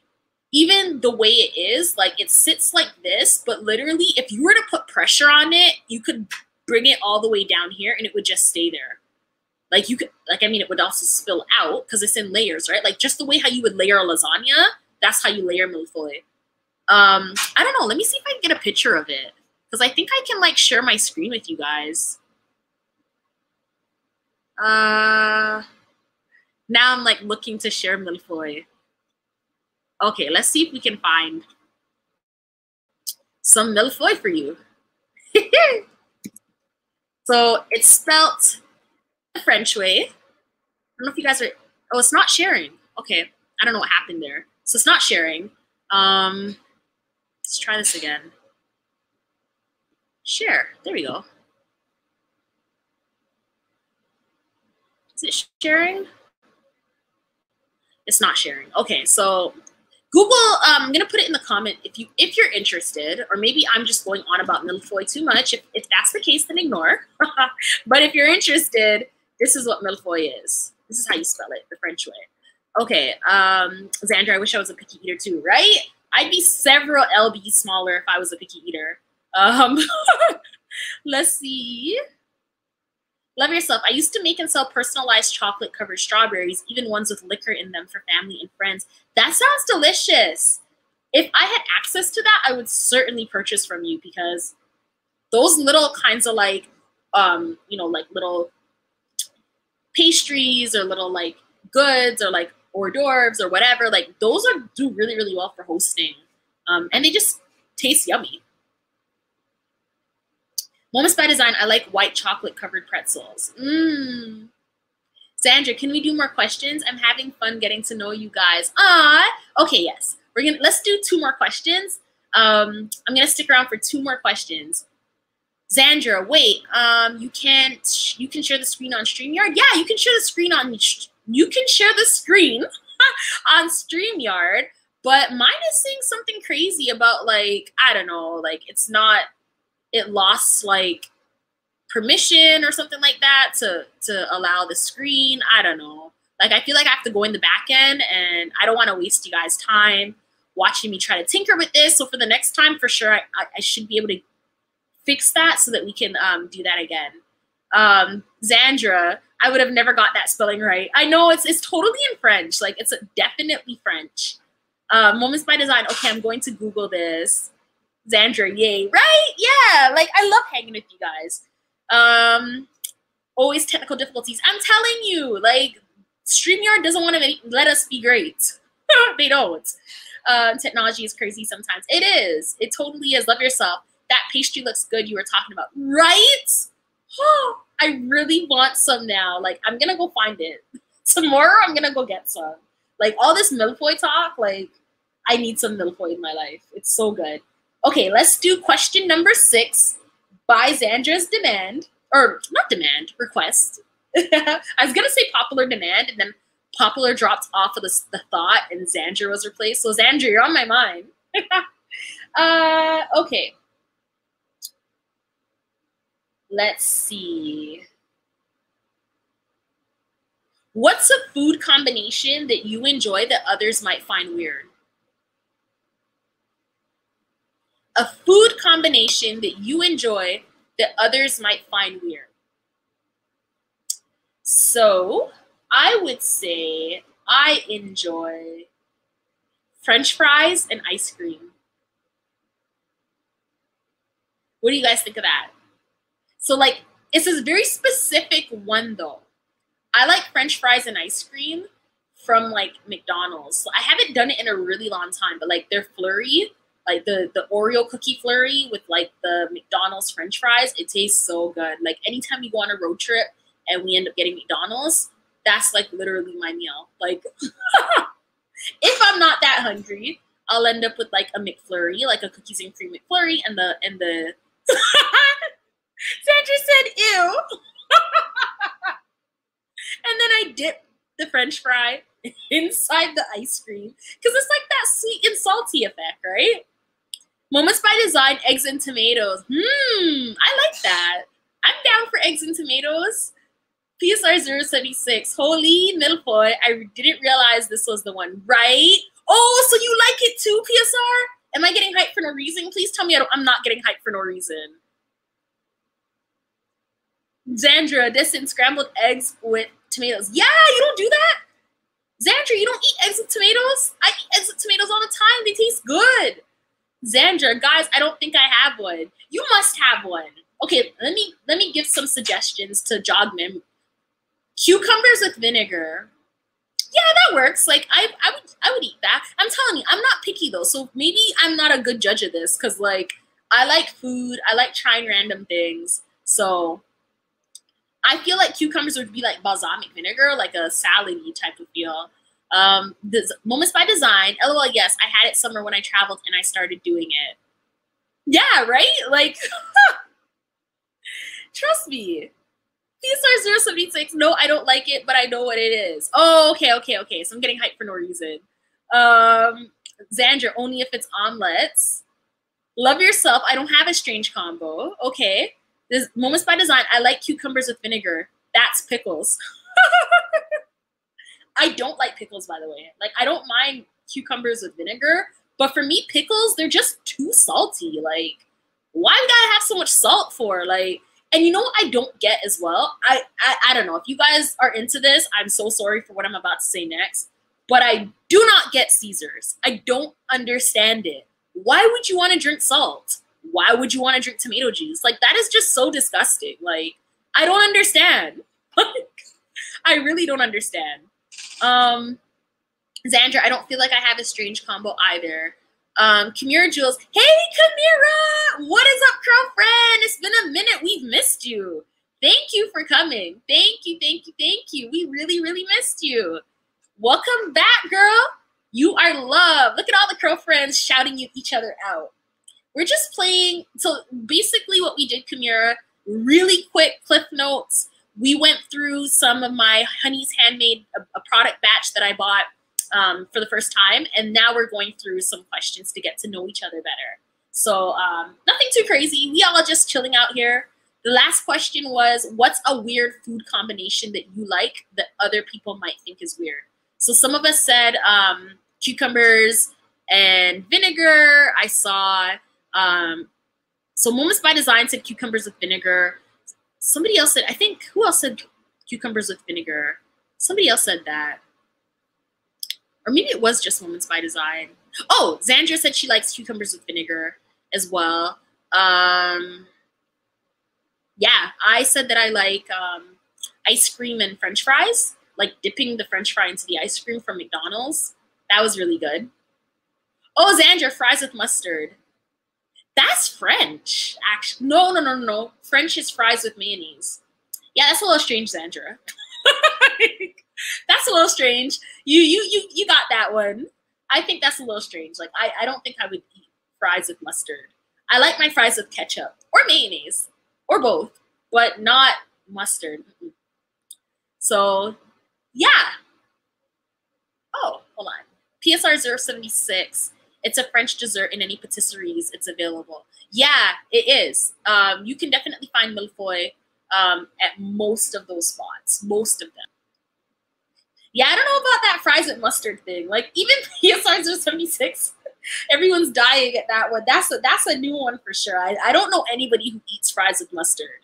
even the way it is, like it sits like this, but literally if you were to put pressure on it, you could bring it all the way down here and it would just stay there. Like you could, like, I mean, it would also spill out because it's in layers, right? Like just the way how you would layer a lasagna, that's how you layer millefeuille. Um, I don't know. Let me see if I can get a picture of it because I think I can like share my screen with you guys. Uh, now I'm like looking to share millefeuille. Okay, let's see if we can find some millefeuille for you. So it's spelt the French way. I don't know if you guys are, oh, it's not sharing. Okay, I don't know what happened there. So it's not sharing. Um, let's try this again. Share, there we go. Is it sharing? It's not sharing. Okay, so Google, um, I'm gonna put it in the comment if you if you're interested, or maybe I'm just going on about millefeuille too much. If, if that's the case, then ignore. But if you're interested, this is what millefeuille is. This is how you spell it, the French way. Okay, um, Xandra, I wish I was a picky eater too, right? I'd be several pounds smaller if I was a picky eater. Um, let's see. Love yourself. I used to make and sell personalized chocolate covered strawberries, even ones with liquor in them for family and friends. That sounds delicious. If I had access to that, I would certainly purchase from you because those little kinds of like, um, you know, like little pastries or little like goods or like hors d'oeuvres or whatever, like those are do really, really well for hosting. Um, and they just taste yummy. Moments by Design, I like white chocolate covered pretzels. Mmm. Sandra, can we do more questions? I'm having fun getting to know you guys. Ah, okay, yes. We're gonna let's do two more questions. Um, I'm gonna stick around for two more questions. Sandra, wait. Um, you can't you can share the screen on StreamYard. Yeah, you can share the screen on you can share the screen on StreamYard, but mine is saying something crazy about like, I don't know, like it's not. It lost like permission or something like that to, to allow the screen. I don't know. Like, I feel like I have to go in the back end and I don't want to waste you guys time watching me try to tinker with this. So for the next time, for sure, I, I should be able to fix that so that we can um, do that again. Um, Xandra, I would have never got that spelling right. I know it's, it's totally in French. Like it's definitely French. Uh, Moments by Design. Okay, I'm going to Google this. Xandra, yay, right? Yeah, like I love hanging with you guys. Um, always technical difficulties. I'm telling you, like StreamYard doesn't want to let us be great. They don't. Uh, technology is crazy sometimes. It is. It totally is. Love yourself. That pastry looks good you were talking about, right? Oh, I really want some now. Like I'm going to go find it. Tomorrow I'm going to go get some. Like all this millefeuille talk, like I need some millefeuille in my life. It's so good. Okay, let's do question number six by Xandra's demand, or not demand, request. I was gonna say popular demand, and then popular dropped off of the, the thought, and Xandra was replaced. So Xandra, you're on my mind. uh, okay. Let's see. What's a food combination that you enjoy that others might find weird? A food combination that you enjoy that others might find weird. So I would say I enjoy French fries and ice cream. What do you guys think of that? So like, it's this very specific one though. I like French fries and ice cream from like McDonald's. So I haven't done it in a really long time, but like their flurry, like the, the Oreo cookie flurry with like the McDonald's French fries, it tastes so good. Like anytime you go on a road trip and we end up getting McDonald's, that's like literally my meal. Like if I'm not that hungry, I'll end up with like a McFlurry, like a cookies and cream McFlurry and the, and the, Sandra said, ew. And then I dip the French fry inside the ice cream. Cause it's like that sweet and salty effect, right? Moments by Design, eggs and tomatoes. Hmm, I like that. I'm down for eggs and tomatoes. P S R zero seven six, holy millefeuille. I didn't realize this was the one, right? Oh, so you like it too, P S R? Am I getting hyped for no reason? Please tell me I don't, I'm not getting hyped for no reason. Zandra, this in scrambled eggs with tomatoes. Yeah, you don't do that? Zandra, you don't eat eggs with tomatoes? I eat eggs with tomatoes all the time. They taste good. Zandra, guys, I don't think I have one. You must have one. Okay, let me let me give some suggestions to jog memory. Cucumbers with vinegar. Yeah, that works. Like I I would I would eat that. I'm telling you, I'm not picky though. So maybe I'm not a good judge of this, because like I like food. I like trying random things. So I feel like cucumbers would be like balsamic vinegar, like a salad-y type of feel. Um, this, Moments by Design. L O L, yes, I had it summer when I traveled and I started doing it. Yeah, right? Like, trust me. P S R zero seven six, no, I don't like it, but I know what it is. Oh, okay, okay, okay. So I'm getting hyped for no reason. Um, Xandra, only if it's omelets. Love yourself. I don't have a strange combo. Okay. This Moments by Design. I like cucumbers with vinegar. That's pickles. I don't like pickles, by the way. Like, I don't mind cucumbers with vinegar, but for me, pickles, they're just too salty. Like, why we gotta have so much salt for? Like, and you know what I don't get as well? I, I, I don't know. If you guys are into this, I'm so sorry for what I'm about to say next, but I do not get Caesars. I don't understand it. Why would you want to drink salt? Why would you want to drink tomato juice? Like, that is just so disgusting. Like, I don't understand. I really don't understand. Um, Xandra, I don't feel like I have a strange combo either. Um, Kamira Jules, hey Kamira, what is up, girlfriend? It's been a minute. We've missed you. Thank you for coming. Thank you, thank you, thank you. We really, really missed you. Welcome back, girl. You are loved. Look at all the girlfriends shouting each other out. We're just playing. So basically what we did, Kamira, really quick cliff notes. We went through some of my Honey's Handmade, a, a product batch that I bought um, for the first time. And now we're going through some questions to get to know each other better. So um, nothing too crazy. We all are just chilling out here. The last question was, what's a weird food combination that you like that other people might think is weird? So some of us said um, cucumbers and vinegar. I saw... Um, so Moments by Design said cucumbers with vinegar. Somebody else said, I think, who else said cucumbers with vinegar? Somebody else said that. Or maybe it was just Moments by Design. Oh, Xandra said she likes cucumbers with vinegar as well. Um, yeah, I said that I like um, ice cream and french fries, like dipping the french fry into the ice cream from McDonald's. That was really good. Oh, Xandra, fries with mustard. That's French, actually. No, no, no, no. French is fries with mayonnaise. Yeah, that's a little strange, Xandra. That's a little strange. You, you, you, you got that one. I think that's a little strange. Like, I, I don't think I would eat fries with mustard. I like my fries with ketchup or mayonnaise or both, but not mustard. So, yeah. Oh, hold on. P S R zero seven six. It's a French dessert in any patisseries. It's available. Yeah, it is. Um, you can definitely find Millefoy um, at most of those spots, most of them. Yeah, I don't know about that fries with mustard thing. Like, even P S R zero seven six, everyone's dying at that one. That's a, that's a new one for sure. I, I don't know anybody who eats fries with mustard.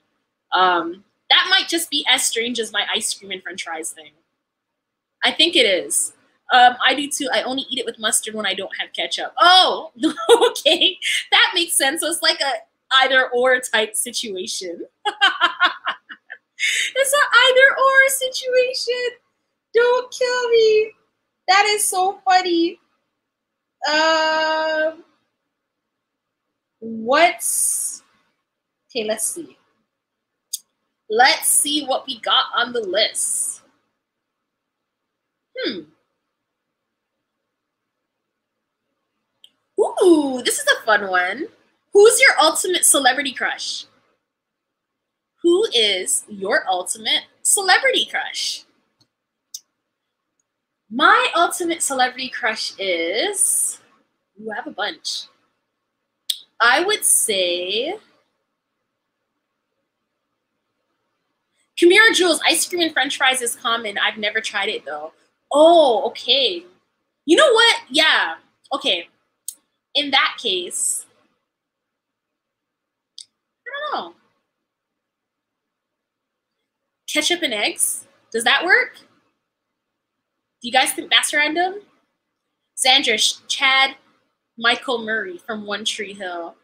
Um, that might just be as strange as my ice cream and french fries thing. I think it is. Um, I do too. I only eat it with mustard when I don't have ketchup. Oh, okay. That makes sense. So it's like a either or type situation. It's an either or situation. Don't kill me. That is so funny. Um, what's, okay, let's see. Let's see what we got on the list. Hmm. Ooh, this is a fun one. Who's your ultimate celebrity crush? Who is your ultimate celebrity crush? My ultimate celebrity crush is... Ooh, I have a bunch. I would say... Camille Rose, ice cream and french fries is common. I've never tried it, though. Oh, okay. You know what? Yeah. Okay. In that case, I don't know. ketchup and eggs. Does that work? Do you guys think that's random? Sandra, Chad Michael Murray from One Tree Hill.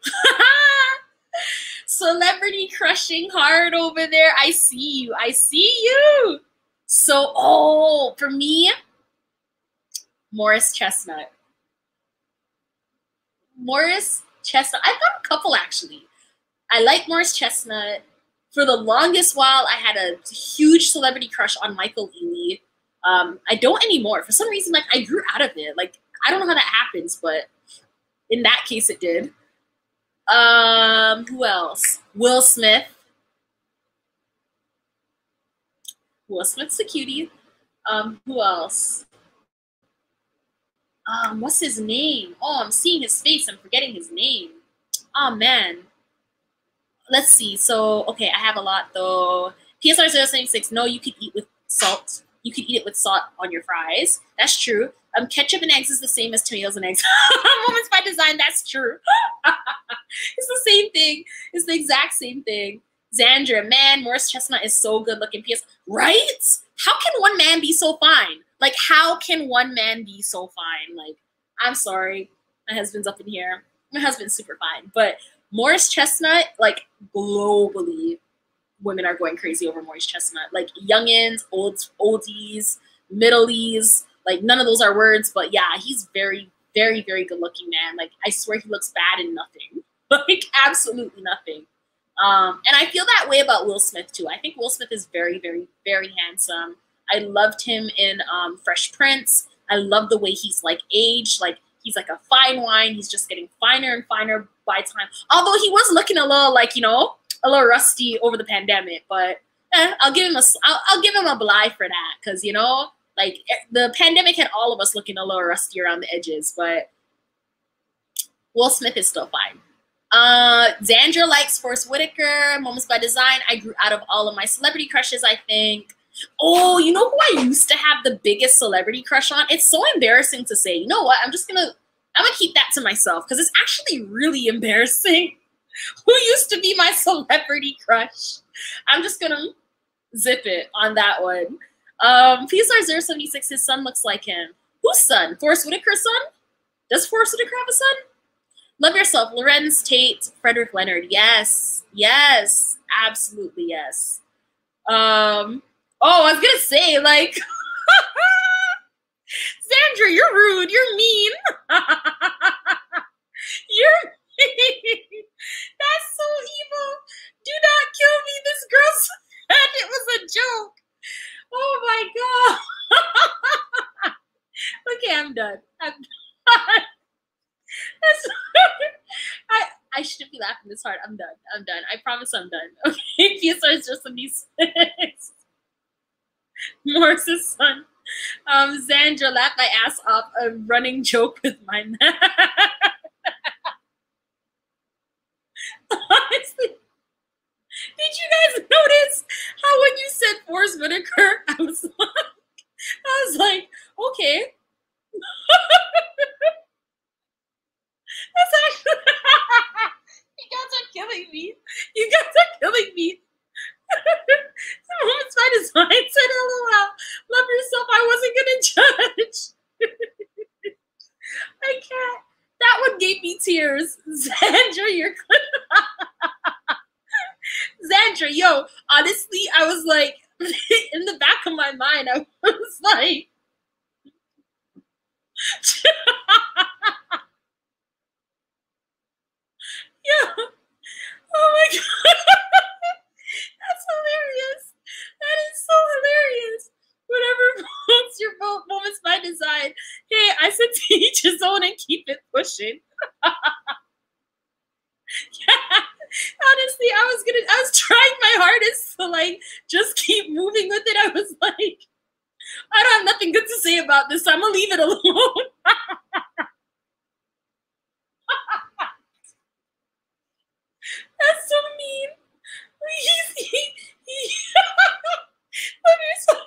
Celebrity crushing hard over there. I see you. I see you. So, oh, for me, Morris Chestnut. Morris Chestnut. I've got a couple, actually. I like Morris Chestnut. For the longest while, I had a huge celebrity crush on Michael Ealy. Um, I don't anymore. For some reason, like, I grew out of it. Like, I don't know how that happens, but in that case, it did. Um, who else? Will Smith. Will Smith's a cutie. Um, who else? Um, what's his name? Oh, I'm seeing his face. I'm forgetting his name. Oh, man. Let's see. So, okay, I have a lot, though. P S R zero seven six, no, you could eat with salt. You could eat it with salt on your fries. That's true. Um, ketchup and eggs is the same as tomatoes and eggs. Moments by Design, that's true. It's the same thing. It's the exact same thing. Xandra, man, Morris Chestnut is so good looking. P S, right? How can one man be so fine? Like, how can one man be so fine? Like, I'm sorry. My husband's up in here. My husband's super fine. But Morris Chestnut, like, globally, women are going crazy over Morris Chestnut. Like, youngins, old, oldies, middleies. Like, none of those are words. But, yeah, he's very, very, very good-looking, man. Like, I swear he looks bad in nothing. Like, absolutely nothing. Um, and I feel that way about Will Smith, too. I think Will Smith is very, very, very handsome. I loved him in um, Fresh Prince. I love the way he's, like, aged. Like, he's like a fine wine. He's just getting finer and finer by time. Although he was looking a little, like, you know, a little rusty over the pandemic. But eh, I'll give him a, I'll, I'll give him a bly for that. Because, you know, like, the pandemic had all of us looking a little rusty around the edges. But Will Smith is still fine. Uh, Xandra likes Forrest Whitaker, Moments by Design. I grew out of all of my celebrity crushes, I think. Oh, you know who I used to have the biggest celebrity crush on? It's so embarrassing to say. You know what? I'm just gonna, I'm gonna keep that to myself because it's actually really embarrassing. Who used to be my celebrity crush? I'm just gonna zip it on that one. Um, P S R zero seven six, his son looks like him. Whose son? Forrest Whitaker's son? Does Forrest Whitaker have a son? Love Yourself, Lorenz Tate, Frederick Leonard. Yes, yes, absolutely yes. Um. Oh, I was going to say, like, Sandra, you're rude. You're mean. You're mean. That's so evil. Do not kill me. This girl said it was a joke. Oh, my God. Okay, I'm done. I'm done. That's, I, I shouldn't be laughing this hard. I'm done. I'm done. I promise I'm done. Okay, P S R is just a piece. Morris's son. Um, Xandra, laughed my ass off. A running joke with my man. Honestly, did you guys notice how when you said Forrest Whitaker, I was like, I was like, okay. That's actually, you guys are killing me. You guys are killing me. Moments by Design said, LOL, Love Yourself, I wasn't gonna judge. I can't. That one gave me tears. Xandra, you're Xandra, yo, honestly, I was like, in the back of my mind, I was like, yo, oh my God. That's hilarious. That is so hilarious. Whatever votes your vote, Moments by Design. Hey, I said to each his own and keep it pushing. Yeah. Honestly, I was gonna I was trying my hardest to like just keep moving with it. I was like, I don't have nothing good to say about this, so I'm gonna leave it alone. That's so mean. He's, he, he,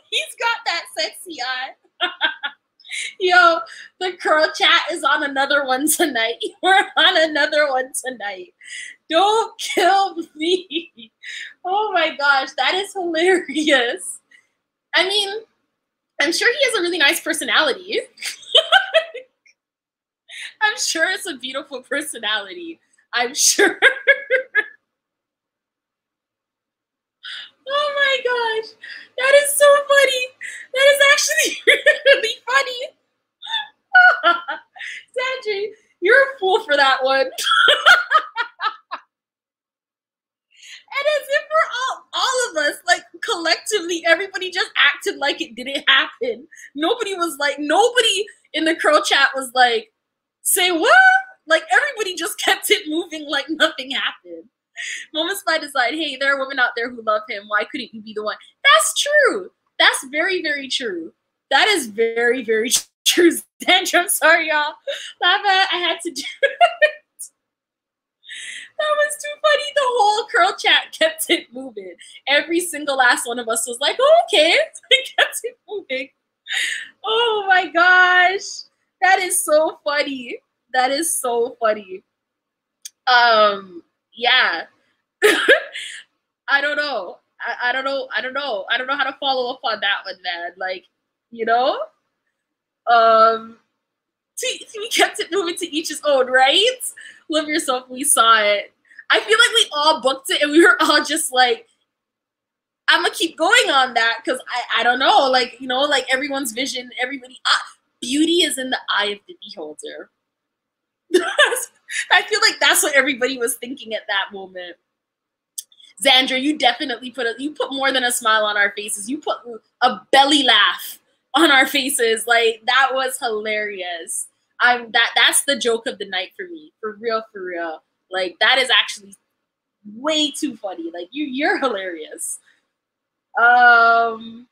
he's got that sexy eye. Yo, the curl chat is on another one tonight. We're on another one tonight. Don't kill me. Oh my gosh, that is hilarious. I mean, I'm sure he has a really nice personality. I'm sure it's a beautiful personality. I'm sure. Oh my gosh, that is so funny. That is actually really funny. Sanjay, you're a fool for that one. And as if we're all, all of us, like collectively, everybody just acted like it didn't happen. Nobody was like, nobody in the curl chat was like, say what? Like everybody just kept it moving like nothing happened. Moments by Design, hey, there are women out there who love him. Why couldn't you be the one? That's true. That's very, very true. That is very, very true. Sandra, I'm sorry, y'all. Lava, I had to do it. That was too funny. The whole curl chat kept it moving. Every single last one of us was like, oh, okay. It kept it moving. Oh my gosh. That is so funny. That is so funny. Um, yeah. I don't know. I, I don't know. I don't know. I don't know how to follow up on that one, man. Like, you know? Um, we kept it moving to each his own, right? Love yourself, we saw it. I feel like we all booked it and we were all just like, I'm gonna keep going on that because I, I don't know, like, you know, like everyone's vision, everybody, ah, beauty is in the eye of the beholder. I feel like that's what everybody was thinking at that moment. Xandra, you definitely put, a, you put more than a smile on our faces. You put a belly laugh on our faces. Like that was hilarious. I'm that that's the joke of the night for me. For real, for real. Like that is actually way too funny. Like you you're hilarious. Um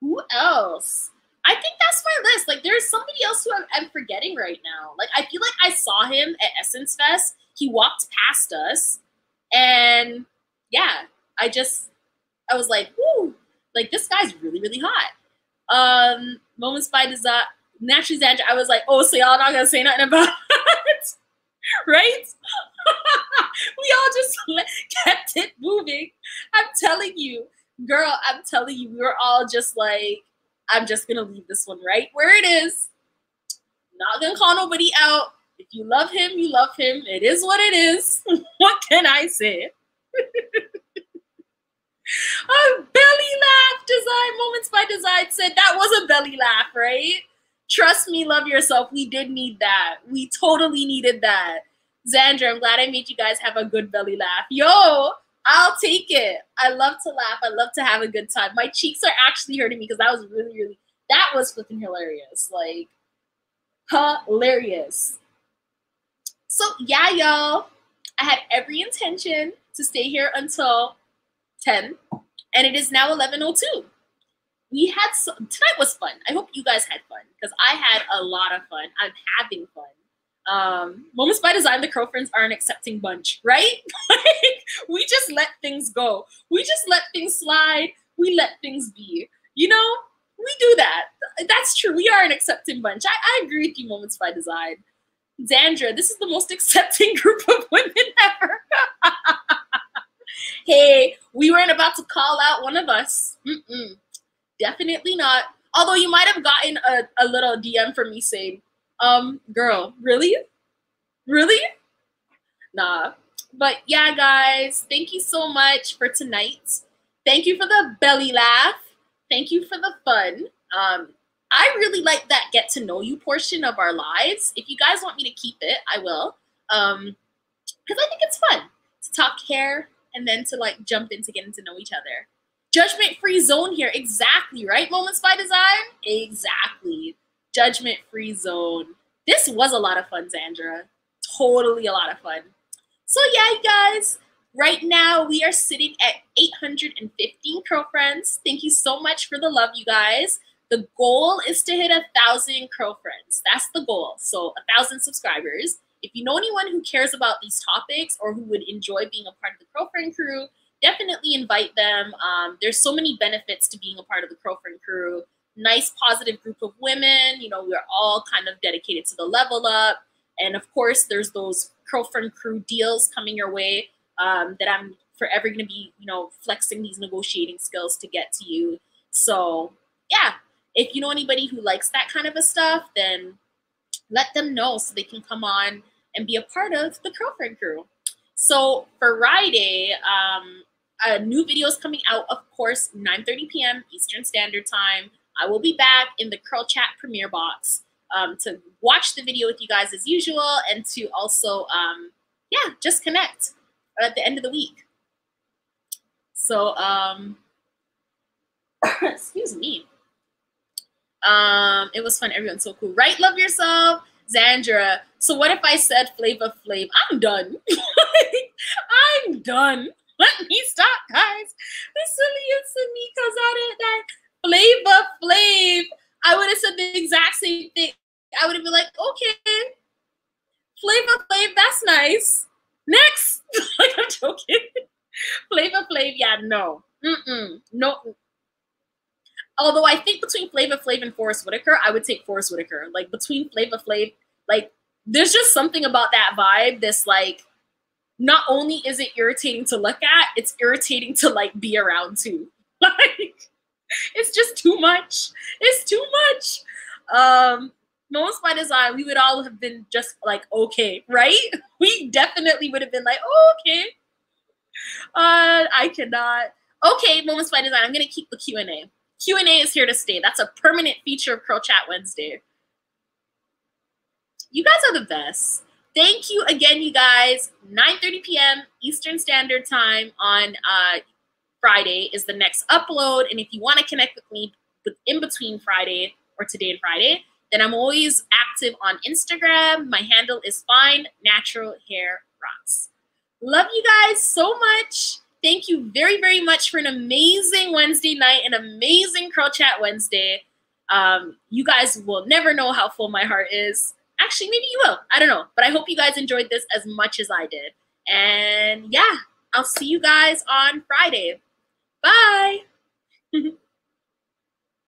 who else? I think that's my list. Like there's somebody else who I'm, I'm forgetting right now. Like I feel like I saw him at Essence Fest. He walked past us and yeah, I just I was like, "Woo, like this guy's really really hot." Um Moments by Design. Naturally, Djadja, I was like, oh, so y'all not gonna say nothing about it, right? We all just let, kept it moving. I'm telling you, girl, I'm telling you, we were all just like, I'm just gonna leave this one right where it is. Not gonna call nobody out. If you love him, you love him. It is what it is. What can I say? Oh, belly laugh design, Moments by Design said that was a belly laugh, right? Trust me, love yourself. We did need that. We totally needed that. Xandra, I'm glad I made you guys have a good belly laugh. Yo, I'll take it. I love to laugh. I love to have a good time. My cheeks are actually hurting me because that was really, really, that was flipping hilarious. Like, hilarious. So, yeah, y'all. I had every intention to stay here until ten, and it is now eleven oh two. We had some, tonight was fun. I hope you guys had fun because I had a lot of fun. I'm having fun. Um, Moments by Design, the girlfriends are an accepting bunch, right? Like, we just let things go. We just let things slide. We let things be. You know, we do that. That's true. We are an accepting bunch. I, I agree with you, Moments by Design. Djadja, this is the most accepting group of women ever. Hey, we weren't about to call out one of us. Mm-mm. Definitely not. Although you might have gotten a, a little D M from me saying, um, girl, really? Really? Nah. But yeah, guys, thank you so much for tonight. Thank you for the belly laugh. Thank you for the fun. Um, I really like that get to know you portion of our lives. If you guys want me to keep it, I will. Um, because I think it's fun to talk hair and then to like jump into getting to know each other. Judgment-free zone here. Exactly, right, Moments by Design? Exactly. Judgment-free zone. This was a lot of fun, Xandra. Totally a lot of fun. So yeah, you guys, right now we are sitting at eight hundred fifteen curlfriends. Thank you so much for the love, you guys. The goal is to hit one thousand curlfriends. That's the goal. So one thousand subscribers. If you know anyone who cares about these topics or who would enjoy being a part of the curlfriend crew, definitely invite them. Um, there's so many benefits to being a part of the curlfriend crew. Nice, positive group of women. You know, we're all kind of dedicated to the level up. And of course, there's those curlfriend crew deals coming your way um, that I'm forever going to be, you know, flexing these negotiating skills to get to you. So yeah, if you know anybody who likes that kind of a stuff, then let them know so they can come on and be a part of the Curl Friend Crew. So for Friday, um, a new video is coming out, of course, nine thirty p m Eastern Standard Time. I will be back in the Curl Chat premiere box um, to watch the video with you guys as usual, and to also, um, yeah, just connect at the end of the week. So, um, excuse me. Um, it was fun. Everyone's so cool, right? Love yourself, Zandra. So what if I said Flavor Flav? I'm done. I'm done. Let me stop, guys. The silliest of me, because I didn't like Flavor Flav. I would have said the exact same thing. I would have been like, okay, Flavor Flav, that's nice. Next. Like, I'm joking. Flavor Flav, yeah, no. Mm-mm. No. Although I think between Flavor Flav and Forrest Whitaker, I would take Forrest Whitaker. Like, between Flavor Flav, like, there's just something about that vibe that's like, not only is it irritating to look at, it's irritating to like be around too. Like, it's just too much. It's too much. Um, Moments by Design, we would all have been just like, okay, right? We definitely would have been like, oh, okay. Uh, I cannot. Okay, Moments by Design, I'm gonna keep the Q and A. Q and A is here to stay. That's a permanent feature of Curl Chat Wednesday. You guys are the best. Thank you again, you guys. nine thirty p m Eastern Standard Time on uh, Friday is the next upload. And if you want to connect with me in between Friday or today and Friday, then I'm always active on Instagram. My handle is Fine Natural Hair Rocks. Love you guys so much. Thank you very, very much for an amazing Wednesday night, an amazing Curl Chat Wednesday. Um, you guys will never know how full my heart is. Actually, maybe you will. I don't know. But I hope you guys enjoyed this as much as I did. And yeah, I'll see you guys on Friday. Bye.